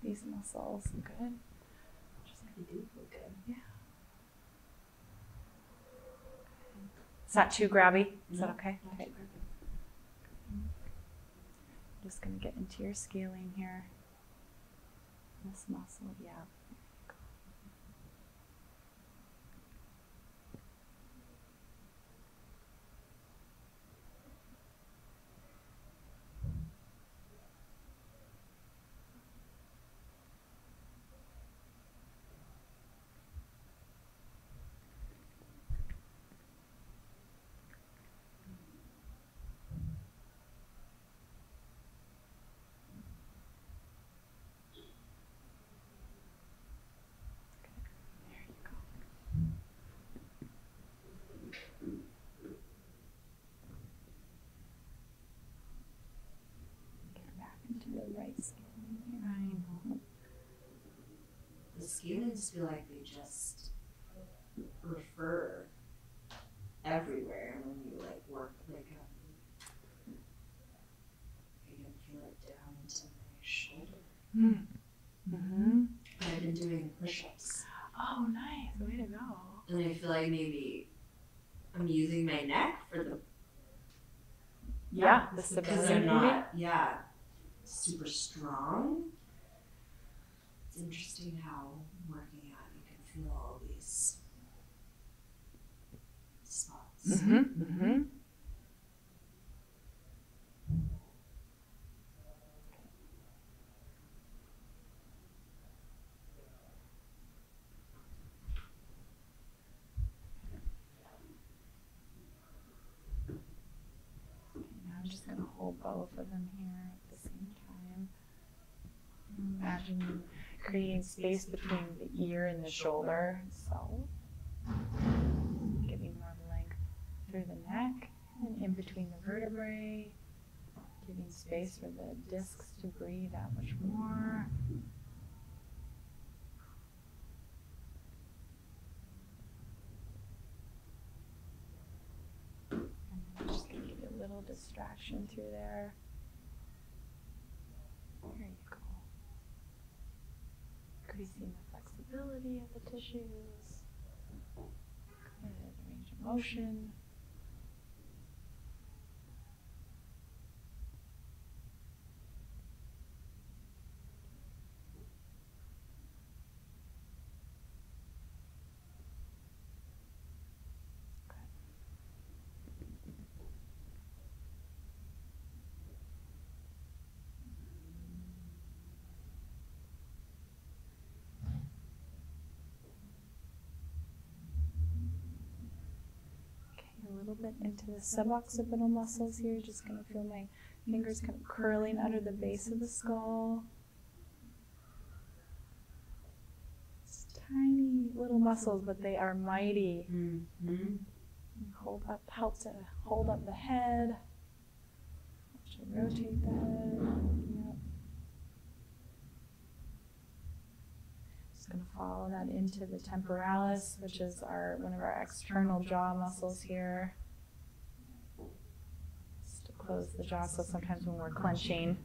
These muscles, good. Just like they do feel good. Yeah. Good. It's not too grabby. Is no, that okay? Okay. I'm just gonna get into your scaling here. This muscle, yeah. Right skin here. I know. The skins feel like they just refer everywhere when you like work like um, I can feel it down to my shoulder. Mm. Mm-hmm. I've been doing push-ups. Oh nice, way to go. And I feel like maybe I'm using my neck for the Yeah, the stability. I'm not yeah. super strong. It's interesting how working out you can feel all these spots. Mm-hmm, mm-hmm. Okay, now I'm just going to hold both of them here. Imagine creating space between the ear and the shoulder, so giving more length through the neck and in between the vertebrae, giving space for the discs to breathe that much more. And I'm just going to give you a little distraction through there. There you go. Increasing the flexibility of the tissues, the range of motion. little bit into the suboccipital muscles here. Just going to feel my fingers kind of curling under the base of the skull. It's tiny little muscles, but they are mighty. Mm-hmm. Hold up, help to hold up the head. Should rotate the head. Yep. Just going to follow that into the temporalis, which is our one of our external jaw muscles here. Just to close the jaw, so sometimes when we're clenching,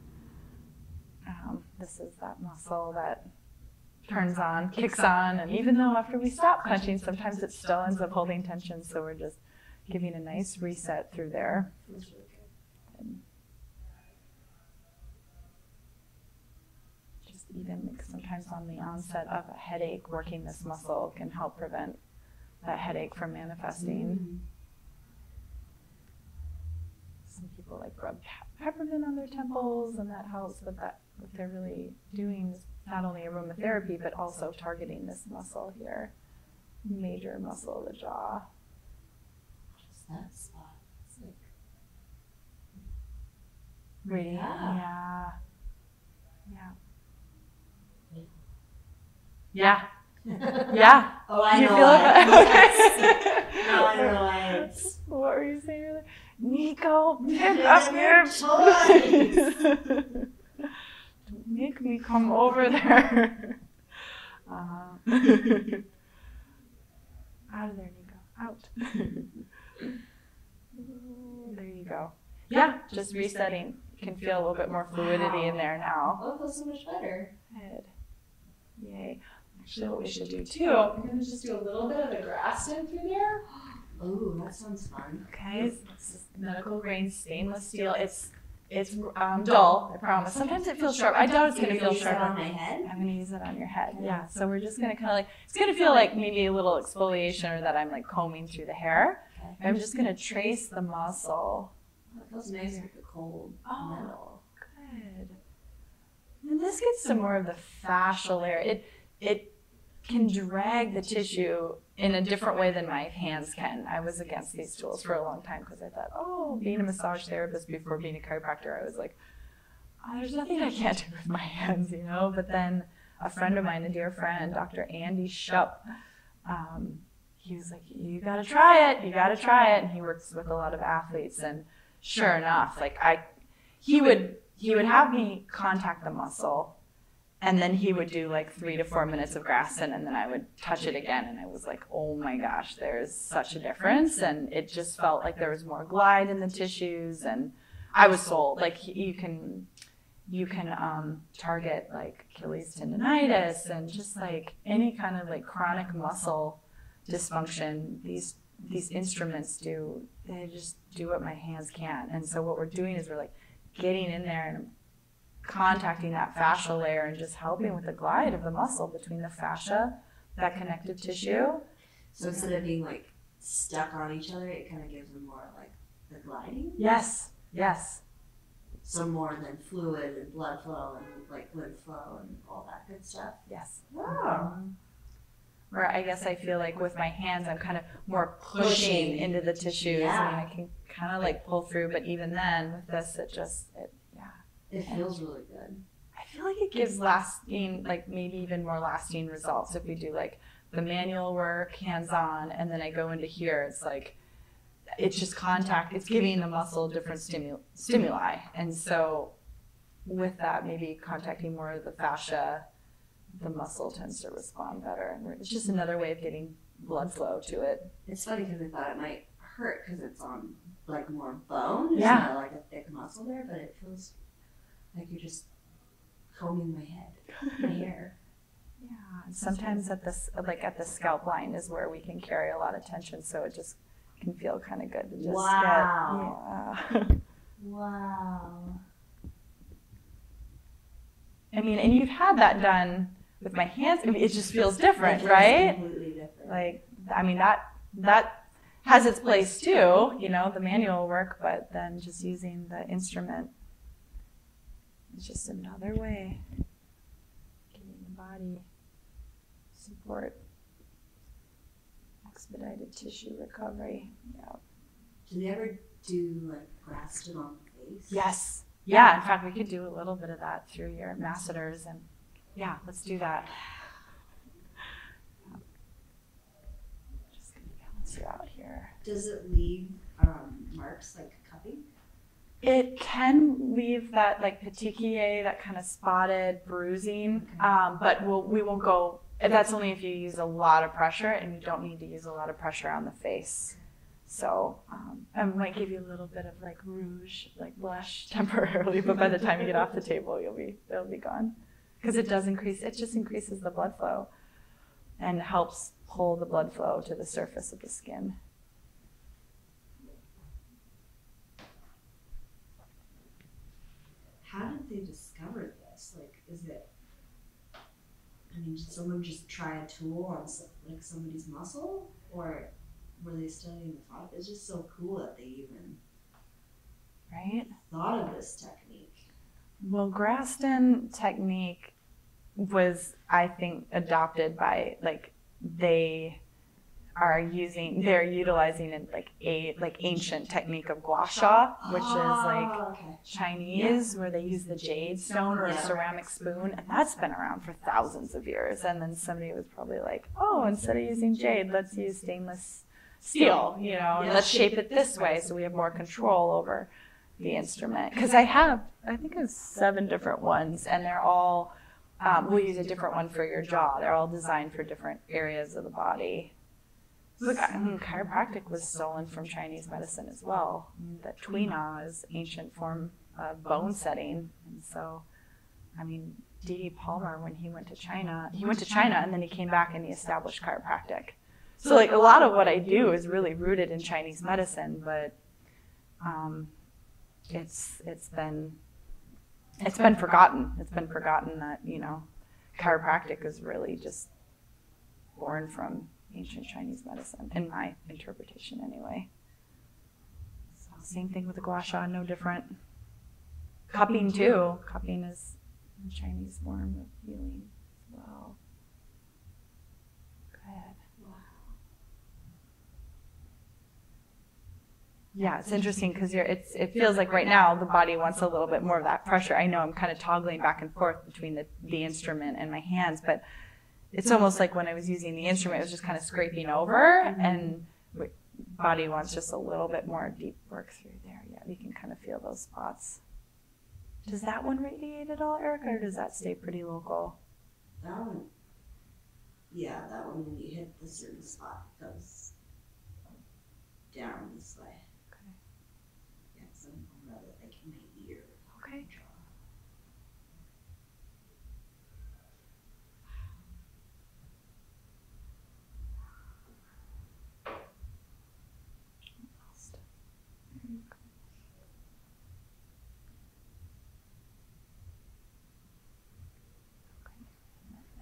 um, this is that muscle that turns on, kicks on, and even though after we stop clenching, sometimes it still ends up holding tension, so we're just giving a nice reset through there. And just even sometimes on the onset of a headache, working this muscle can help prevent that headache from manifesting. Some people like rub peppermint on their temples, and that helps, but that what they're really doing is not only aromatherapy, but also targeting this muscle here, major muscle of the jaw. Just that spot. It's like really, yeah. yeah, yeah, yeah, yeah. yeah. Oh, I you know. Feel I, okay. No, I know. I it's... What were you saying earlier? Nico, pick up your toys. Make me come over there. uh, out of there, Nico. Out. There you go. Yeah, just, just resetting. You can feel a little bit more fluidity wow. in there now. Oh, that feels so much better. Good. Yay. Actually, what we should do too, we're going to just do a little bit of the Graston through there. Oh, that sounds fun. Okay. It's, it's medical grade stainless steel. It's It's um, dull, I promise. Sometimes it feels sharp. I doubt it's going to feel sharp on my head. I'm going to use it on your head. Yeah. So we're just going to kind of like, it's going to feel like maybe a little exfoliation or that I'm like combing through the hair. I'm just going to trace the muscle. It feels nice with the cold metal. Good. And this gets some more of the fascial layer. It, it can drag the tissue in a different way than my hands can. I was against these tools for a long time because I thought, oh, being a massage therapist before being a chiropractor, I was like, oh, there's nothing I can't do with my hands, you know? But then a friend of mine, a dear friend, Doctor Andy Shupp, um, he was like, you gotta try it, you gotta try it. And he works with a lot of athletes, and sure enough, like I, he would, he would have me contact the muscle, and then he would do like three to four minutes of Graston, and then I would touch it again. And I was like, oh my gosh, there's such a difference. And it just felt like there was more glide in the tissues. And I was sold. Like you can, you can um, target like Achilles tendonitis and just like any kind of like chronic muscle dysfunction. These, these instruments do, they just do what my hands can. And so what we're doing is we're like getting in there and contacting that fascial layer and just helping with the glide of the muscle between the fascia, that connective tissue. So instead of being like stuck on each other, it kind of gives them more like the gliding? Yes, yes. So more than fluid and blood flow and like lymph flow and all that good stuff? Yes. Wow. Mm-hmm. Where I guess I feel like with my hands, I'm kind of more pushing into the tissues, yeah. and I can kind of like pull through, but even then with this, it just, it It feels really good. I feel like it gives lasting, like maybe even more lasting results if we do like the manual work, hands-on, and then I go into here. It's like, it's just contact. It's giving the muscle different stimu stimuli. And so with that, maybe contacting more of the fascia, the muscle tends to respond better. And it's just another way of getting blood flow to it. It's funny because I thought it might hurt because it's on like more bone. There's yeah. not like a thick muscle there, but it feels... like you're just combing my head, my hair. Yeah, and sometimes at this, like at the scalp line is where we can carry a lot of tension, so it just can feel kind of good to just wow. get, yeah. Wow. I mean, and you've had that done with my hands. I mean, it just feels different, right? Completely different. Like, I mean, that that has its place too, you know, the manual work, but then just using the instrument. It's just another way giving the body support, expedited tissue recovery. Yeah. Can you ever do like Graston on the face? Yes. Yeah, in fact, we could do a little bit of that through your masseters, and yeah, let's do that. Just gonna balance you out here. Does it leave um, marks like cupping? It can leave that like petechiae, that kind of spotted bruising, okay. um, but we'll, we won't go. That's only if you use a lot of pressure, and you don't need to use a lot of pressure on the face. So um, I might give you a little bit of like rouge, like blush temporarily, but by the time you get off the table, you'll be, it'll be gone. Because it does increase, it just increases the blood flow and helps pull the blood flow to the surface of the skin. How did they discover this? Like, is it, I mean, did someone just try a tool on like somebody's muscle, or were they studying the thought? It's just so cool that they even right thought of this technique. Well, Graston technique was, I think, adopted by like they are using they're utilizing it like a like ancient technique of Gua Sha, which oh, is like okay. Chinese, yeah. where they use the jade stone or yeah. a ceramic spoon, and that's been around for thousands of years. And then somebody was probably like, oh, instead of using jade, let's use stainless steel, you know, yeah. and let's shape it this way so we have more control over the instrument. Because I have, I think I have seven different ones, and they're all, um, we'll use a different one for your jaw. They're all designed for different areas of the body. Look, I mean, chiropractic was stolen from Chinese medicine as well. The tuina is ancient form of bone setting. And so, I mean, D D Palmer, when he went to China, he went to China and then he came back and he established chiropractic. So like a lot of what I do is really rooted in Chinese medicine, but um, it's it's been it's been forgotten. It's been forgotten that, you know, chiropractic is really just born from ancient Chinese medicine, in my interpretation anyway. So same thing with the Gua Sha, no different. Cupping too. Cupping is a Chinese form of healing as well. Good. Yeah, it's interesting because you're, it's, it feels like right now the body wants a little bit more of that pressure. I know I'm kind of toggling back and forth between the, the instrument and my hands, but it's almost like when I was using the instrument, it was just kind of scraping over, and body wants just a little bit more deep work through there. Yeah, you can kind of feel those spots. Does that one radiate at all, Erica, or does that stay pretty local? That one, yeah, that one when you hit the certain spot goes down this way. Okay.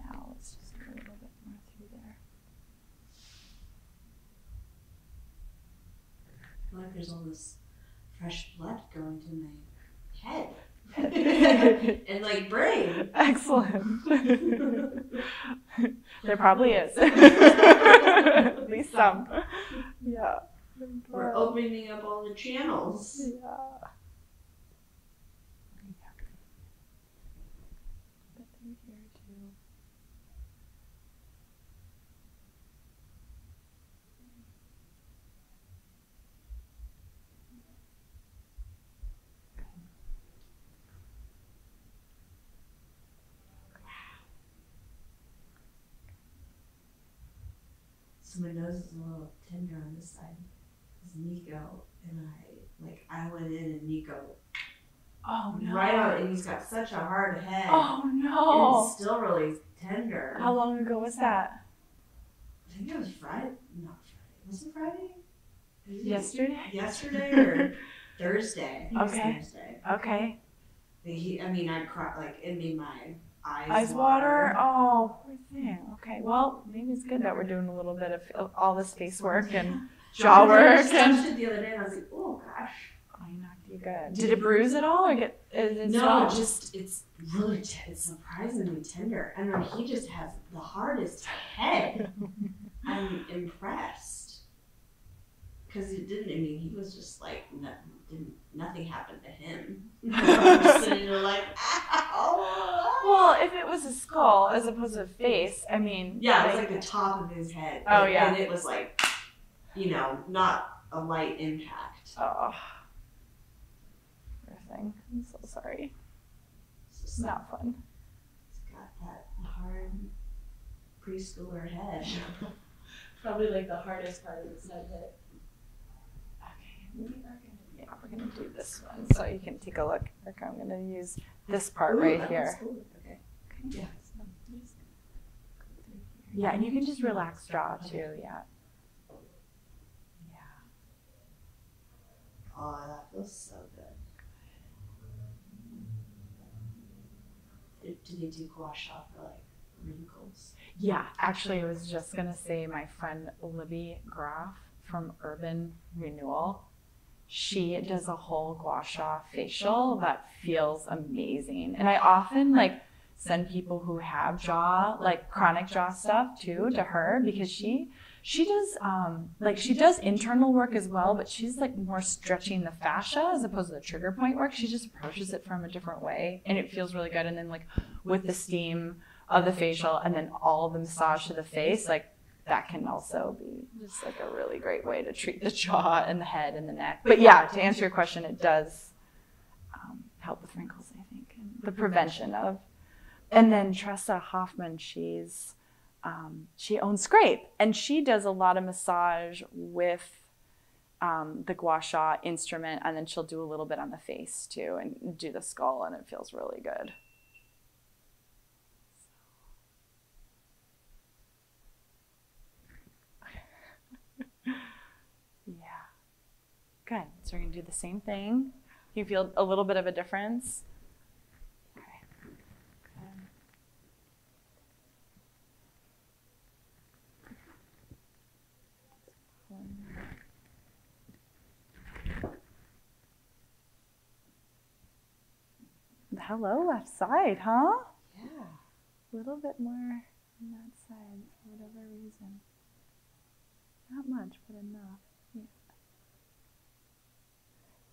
Now let's just go a little bit more through there. I feel like there's all this fresh blood going to my head and like brain. Excellent. There probably is. At least some. Yeah. We're opening up all the channels. Yeah. So my nose is a little tender on this side. It's Nico, and I like I went in and Nico, oh no, right out, and he's got such a hard head. Oh no, and it's still really tender. How long ago was that? I think it was Friday. Not Friday. Was it Friday? Was yesterday. It yesterday or Thursday. I think okay. It was Thursday. Okay. But he, I mean, I cried. Like it made my eyes water. water. Oh, poor thing. Okay. Well, maybe it's good that we're doing a little bit of all this face work and jaw work. I touched it the other day and I was like, oh gosh. I knocked you good. Did it bruise at all or get? It no, it just it's really it's surprisingly tender. I mean, he just has the hardest head. I'm impressed. because it didn't. I mean, he was just like, no, didn't, nothing happened to him. Just sitting there like, ow. Well, if it was a skull as opposed to a face, I mean. Yeah, it was like the top of his head. Oh, and, yeah. And it was like, you know, not a light impact. Oh. Thing. I'm so sorry. It's just not fun. It's got that hard preschooler head. Probably like the hardest part of his head hit. Okay, yeah, we're gonna do this one so you can take a look. Okay, I'm gonna use this part. Ooh, right here. Cool. Okay. Okay. Yeah. Yeah, and you can just relax jaw too. Yeah. Yeah. Oh, that feels so good. Do they do Gua Sha for like wrinkles? Yeah, actually I was just gonna say my friend Libby Graf from Urban Renewal, she does a whole Gua Sha facial that feels amazing. And I often like send people who have jaw, like chronic jaw stuff too, to her, because she she does um like she does internal work as well, but she's like more stretching the fascia as opposed to the trigger point work. She just approaches it from a different way and it feels really good. And then like with the steam of the facial and then all the massage to the face, like that can also be just like a really great way to treat the jaw and the head and the neck. But yeah, to answer your question, it does um, help with wrinkles, I think, and the prevention of. And then Tressa Hoffman, she's Um, she owns Scrape, and she does a lot of massage with um, the Gua Sha instrument, and then she'll do a little bit on the face too, and do the skull, and it feels really good. Yeah, good. So we're gonna do the same thing. You feel a little bit of a difference. Hello, left side, huh? Yeah. A little bit more on that side for whatever reason. Not much, but enough. Yeah.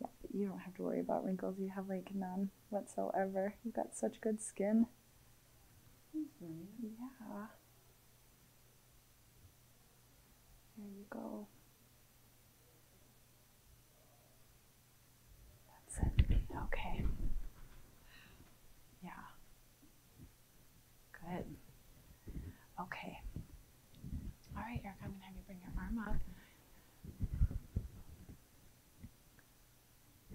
Yeah, but you don't have to worry about wrinkles. You have like none whatsoever. You've got such good skin. Mm-hmm. Yeah. There you go. That's it. Okay. Good. Okay. All right, Erica, I'm going to have you bring your arm up.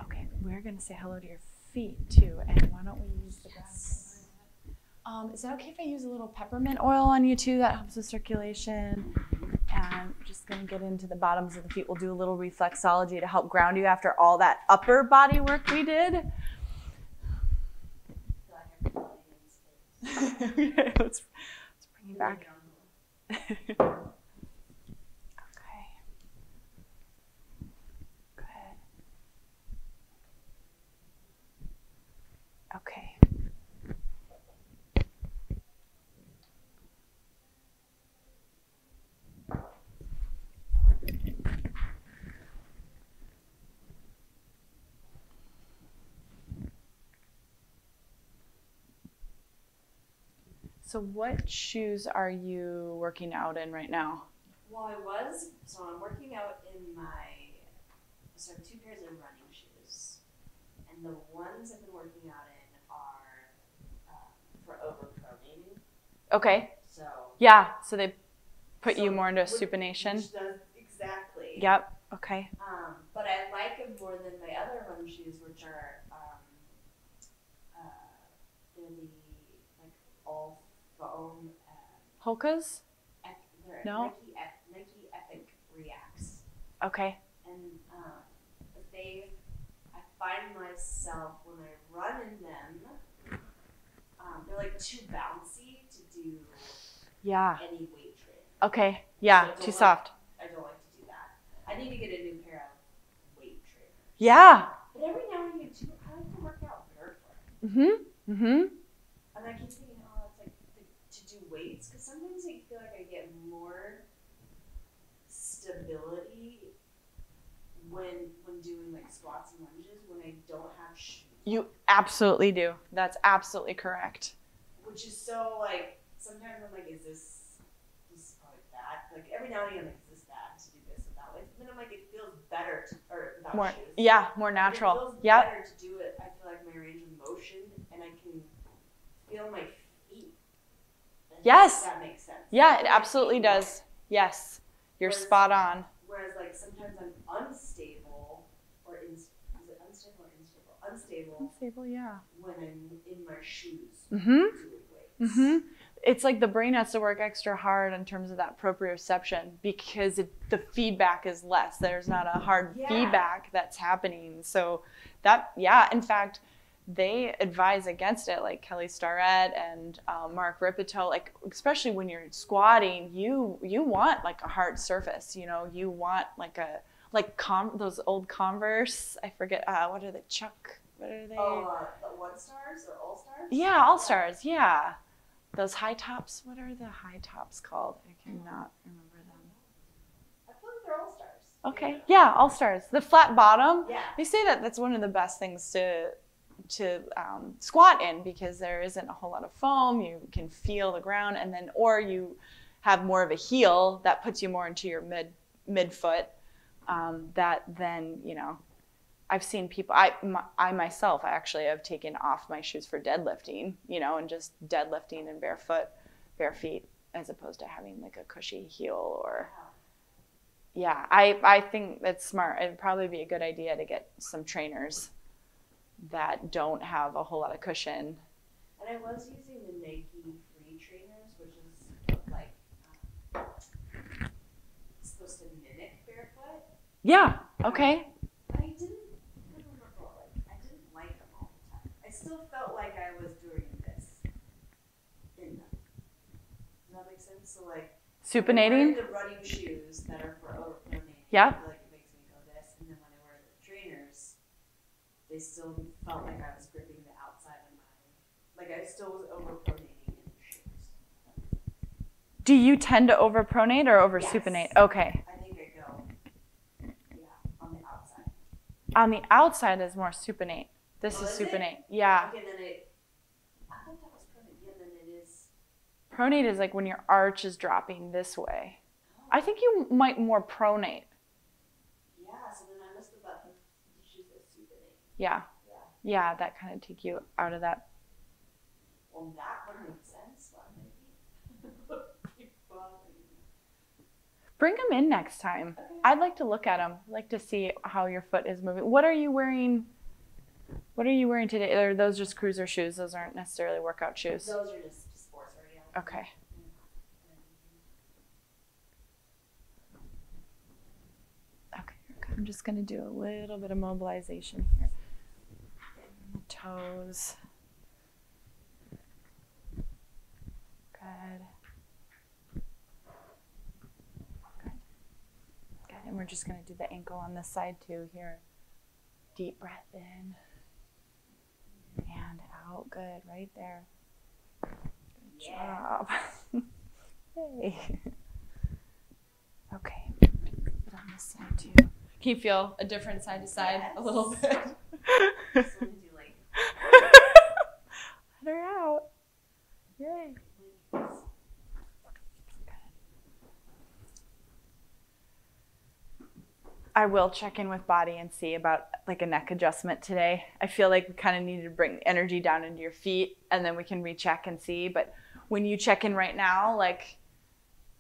Okay, we're going to say hello to your feet, too, and why don't we use the yes. Um, Is that okay if I use a little peppermint oil on you, too? That helps with circulation. And we're just going to get into the bottoms of the feet. We'll do a little reflexology to help ground you after all that upper body work we did. Okay, let's, let's bring you back. Okay. Good. Okay. So what shoes are you working out in right now? Well, I was, so I'm working out in my, so I have two pairs of running shoes. And the ones I've been working out in are um, for overpronating. Okay. So. Yeah, so they put so you more into supination. Does, exactly. Yep, okay. Um, but I like them more than my other running shoes, which are um, uh, in the, like, all Own, uh, Hokas? No? Nike, Nike Epic Reacts. Okay. And um, they, I find myself when I run in them, um, they're like too bouncy to do yeah. any weight training. Okay, yeah, so too like, soft. I don't like to do that. I need to get a new pair of weight trainers. Yeah. But every now and again, too, I like to work out barefoot. Mm-hmm, mm-hmm. And I keep thinking, weights, because sometimes I feel like I get more stability You absolutely do. That's absolutely correct. Which is so, like, sometimes I'm like, is this, this is probably bad? Like, every now and again, like, is this bad to do this and that way? And then I'm like, it feels better to, or without more, shoes. Yeah, more natural. It feels yep. better to do it. I feel like my range of motion, and I can feel my feet. And yes. That makes sense. Yeah, it absolutely does. Yes. You're whereas, spot on. Whereas, like, sometimes I'm unstable or in. Unstable, unstable, yeah. When I'm in my shoes, mm-hmm. mm-hmm. It's like the brain has to work extra hard in terms of that proprioception because it, the feedback is less. There's not a hard yeah. feedback that's happening. So that, yeah. In fact, they advise against it, like Kelly Starrett and uh, Mark Rippetoe. Like especially when you're squatting, you you want like a hard surface. You know, you want like a like com those old Converse. I forget uh, what are the Chuck. What are they? Oh, uh, the One Stars or All Stars? Yeah, All Stars. Yeah, those high tops. What are the high tops called? I cannot remember them. I feel like they're All Stars. Okay. Yeah, All Stars. The flat bottom. Yeah. They say that that's one of the best things to to um, squat in because there isn't a whole lot of foam. You can feel the ground, and then or you have more of a heel that puts you more into your mid midfoot. Um, that then you know. I've seen people, I, my, I myself, I actually have taken off my shoes for deadlifting, you know, and just deadlifting in barefoot, bare feet, as opposed to having like a cushy heel or, yeah, I, I think that's smart. It'd probably be a good idea to get some trainers that don't have a whole lot of cushion. And I was using the Nike free trainers, which is like, um, it's supposed to mimic barefoot. Yeah, okay. Still felt like I was doing this in them. Does that make sense? So like supinating the running shoes that are for overpronating. Yeah. I feel like it makes me go this, and then when I wear the trainers, they still felt like I was gripping the outside of my. Like I still was overpronating in the shoes. Do you tend to overpronate or over supinate? Yes. Okay. I think I go. Yeah, on the outside. On the outside is more supinate. This oh, is, is supinate. It? Yeah. Okay, then it, I thought that was pronate. Yeah, then it is. Pronate is like when your arch is dropping this way. Oh. I think you might more pronate. Yeah, so then I must have thought the shoes are supinate. Yeah. Yeah. Yeah, that kind of take you out of that. Well, that would make sense. Bring them in next time. Okay. I'd like to look at them. I'd like to see how your foot is moving. What are you wearing? What are you wearing today? Are those just cruiser shoes? Those aren't necessarily workout shoes. Those are just, just sportswear, yeah. Okay. Okay, I'm just going to do a little bit of mobilization here. Toes. Good. Good. Good. And we're just going to do the ankle on this side too here. Deep breath in. And out, good, right there. Good yeah. job. Hey. Okay, put on this side too. Can you feel a different side to side yes. a little bit? Let her out. Yay. Good. I will check in with body and see about like a neck adjustment today. I feel like we kind of need to bring energy down into your feet and then we can recheck and see. But when you check in right now, like,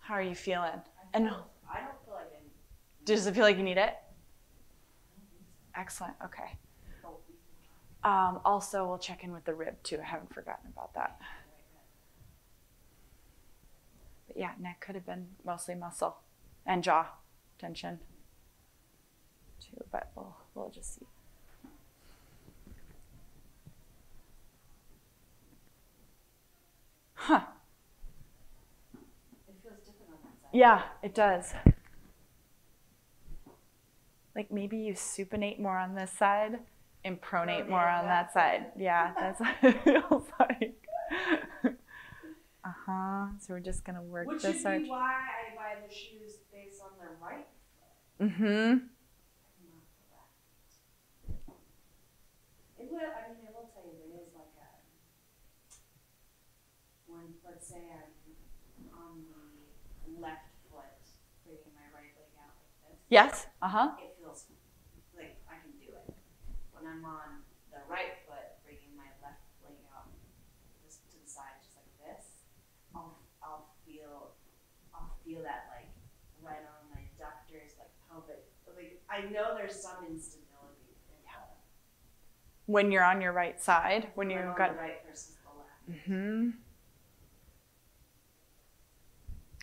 how are you feeling? I and feel, I don't feel like I need it. Does it feel like you need it? Excellent. Okay. Um, also, we'll check in with the rib too. I haven't forgotten about that. But yeah, neck could have been mostly muscle and jaw tension. Too, but we'll, we'll just see. Huh. It feels different on that side. Yeah, it does. Like maybe you supinate more on this side and pronate more on that side. Yeah, that's what it feels like. Uh-huh. So we're just going to work this out. Which would be why I buy the shoes based on their right foot. Mm-hmm. I mean, let's say I'm on the left foot, bringing my right leg out like this. Yes. Uh huh. It feels like I can do it. When I'm on the right foot, bringing my left leg out just to the side, just like this, I'll I'll feel I'll feel that like right on my adductors, like pelvic. Like I know there's some instability. When you're on your right side, when you've got the right versus the left. Mm-hmm.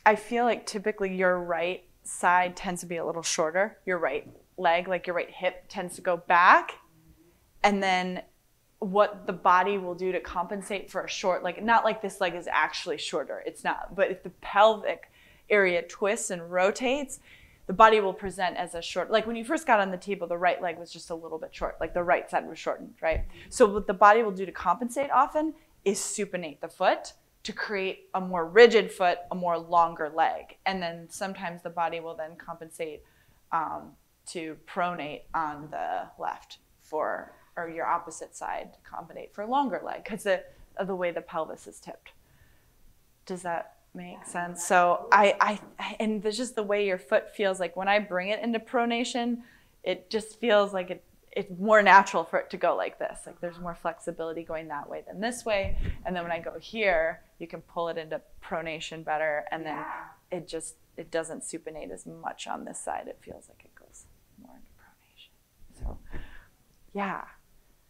I feel like typically your right side tends to be a little shorter. Your right leg, like your right hip, tends to go back. Mm-hmm. And then what the body will do to compensate for a short, like not like this leg is actually shorter. It's not, but if the pelvic area twists and rotates, the body will present as a short, like when you first got on the table, the right leg was just a little bit short, like the right side was shortened, right? So what the body will do to compensate often is supinate the foot to create a more rigid foot, a more longer leg. And then sometimes the body will then compensate um, to pronate on the left for, or your opposite side to compensate for a longer leg because of the, the way the pelvis is tipped. Does that makes sense? So I, I, and there's just the way your foot feels like when I bring it into pronation, it just feels like it, it's more natural for it to go like this. Like there's more flexibility going that way than this way. And then when I go here, you can pull it into pronation better. And then yeah. it just, it doesn't supinate as much on this side. It feels like it goes more into pronation. So yeah.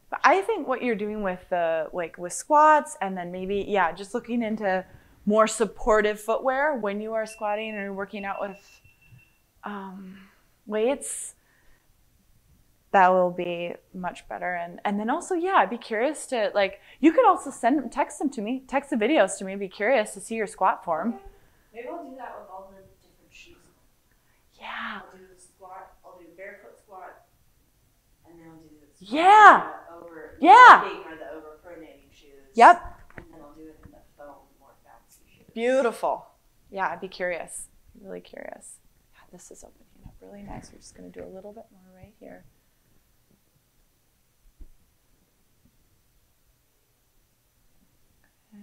But I think what you're doing with the, like with squats and then maybe, yeah, just looking into more supportive footwear when you are squatting and working out with um, weights, that will be much better. And, and then also, yeah, I'd be curious to, like, you could also send them, text them to me, text the videos to me, be curious to see your squat form. Okay. Maybe I'll do that with all the different shoes. Yeah. I'll do the squat, I'll do a barefoot squat, and then I'll do the squat. Yeah. The over, yeah. The or the over pronating shoes. Yep. Beautiful. Yeah, I'd be curious, really curious. God, this is opening up really nice. We're just going to do a little bit more right here. Good.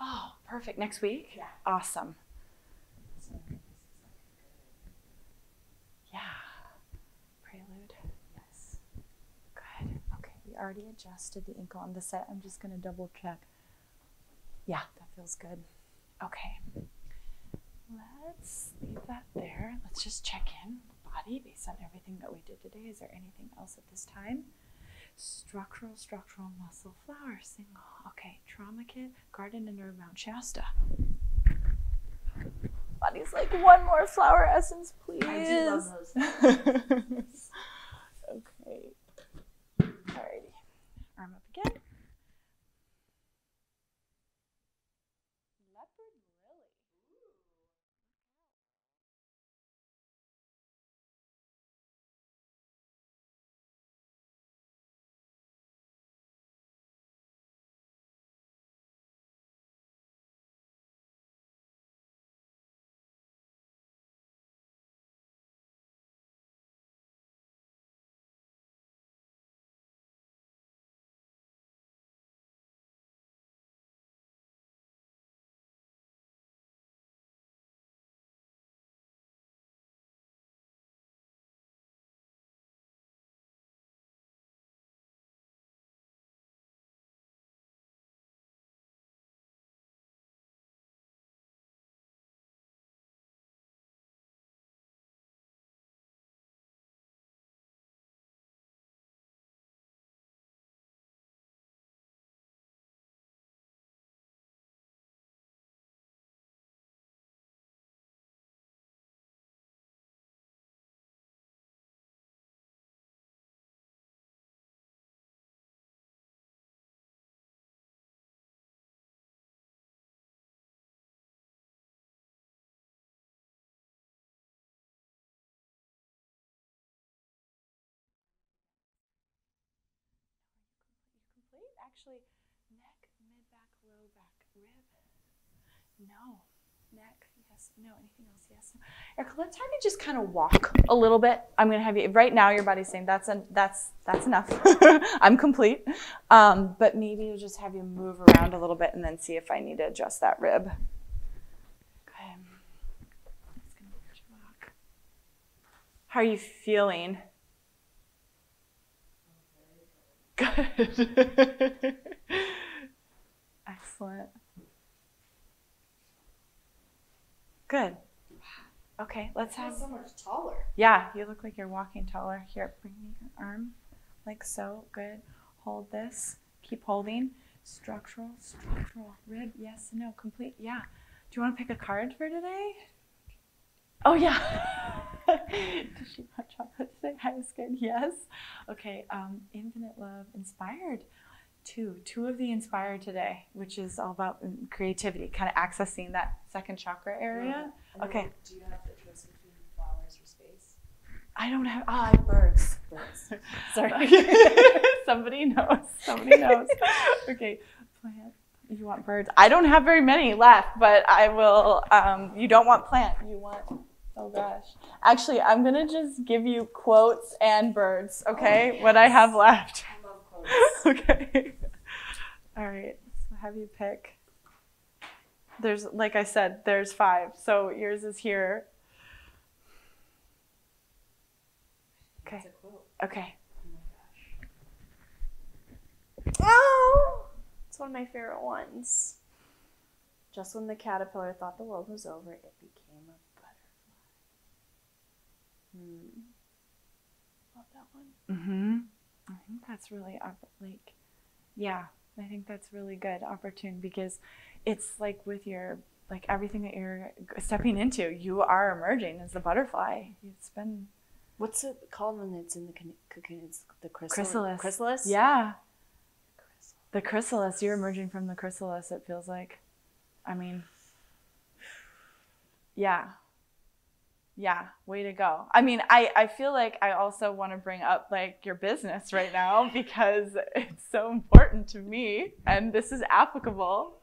Oh, perfect. Next week? Yeah. Awesome. Yeah. Prelude? Yes. Good. Okay. We already adjusted the ankle on the set. I'm just going to double check. Yeah, that feels good. Okay. Let's leave that there. Let's just check in the body based on everything that we did today. Is there anything else at this time? Structural, structural muscle, flower, single. Okay, trauma kit, garden and herb, Mount Shasta. Body's like, one more flower essence, please. I do love those. Okay. Alrighty. Arm up again. actually neck, mid back, low back, rib. No. Neck, yes, no. Anything else, yes, no. Erica, let's have you just kind of walk a little bit. I'm gonna have you, right now your body's saying that's, a, that's, that's enough, I'm complete. Um, but maybe you'll just have you move around a little bit and then see if I need to adjust that rib. Okay, I'm just gonna let you walk. How are you feeling? Good. Excellent. Good. Okay, let's have. So much taller. Yeah, you look like you're walking taller. Here, bring me your arm, like so. Good. Hold this. Keep holding. Structural, structural rib. Yes, no, complete. Yeah. Do you want to pick a card for today? Oh yeah. Did she want chocolate today? I was good. Yes. Okay. Um, infinite love, inspired. Two, two of the inspired today, which is all about creativity, kind of accessing that second chakra area. Yeah. Okay. Do you have the choice between flowers or space? I don't have, ah, oh, birds. Birds. Sorry. Somebody knows, somebody knows. Okay, plant, you want birds. I don't have very many left, but I will, um, you don't want plant, you want, oh gosh. Actually, I'm gonna just give you quotes and birds, okay? Oh, yes. What I have left. Okay. All right. So have you pick. There's, like I said, there's five. So yours is here. Okay. Okay. Oh, it's one of my favorite ones. Just when the caterpillar thought the world was over, it became a butterfly. Hmm. Love that one. Mm-hmm. I think that's really, like, yeah, I think that's really good, opportune, because it's like with your, like everything that you're stepping into, you are emerging as the butterfly. It's been. What's it called when it's in the cocoon? It's the chrysalis. Chrysalis? Yeah. Chrysalis. The chrysalis. You're emerging from the chrysalis, it feels like. I mean, yeah. Yeah, way to go. I mean, I, I feel like I also want to bring up like your business right now because it's so important to me and this is applicable.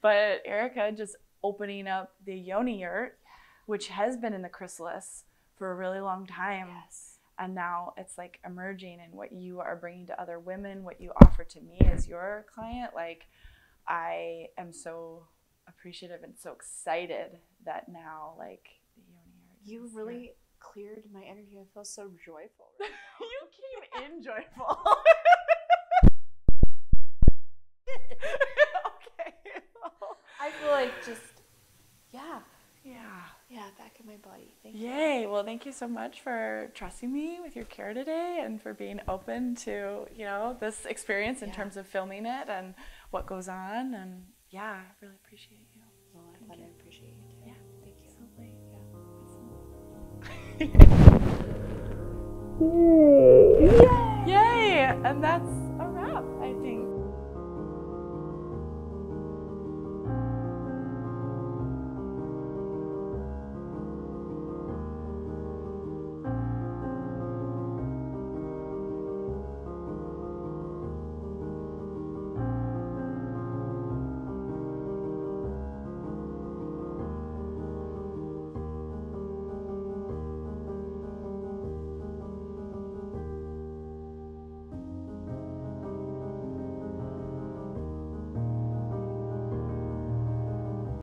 But Erica just opening up the Yoni Yurt, which has been in the chrysalis for a really long time. Yes. And now it's like emerging and what you are bringing to other women, what you offer to me as your client. Like I am so appreciative and so excited that now like you really cleared my energy. I feel so joyful right now. You came in joyful. Okay. I feel like just, yeah. Yeah. Yeah, back in my body. Thank you. Yay. Well, thank you so much for trusting me with your care today and for being open to, you know, this experience in yeah. terms of filming it and what goes on. And yeah, I really appreciate you. Well, I thought I appreciate you. Yay! Yay! And that's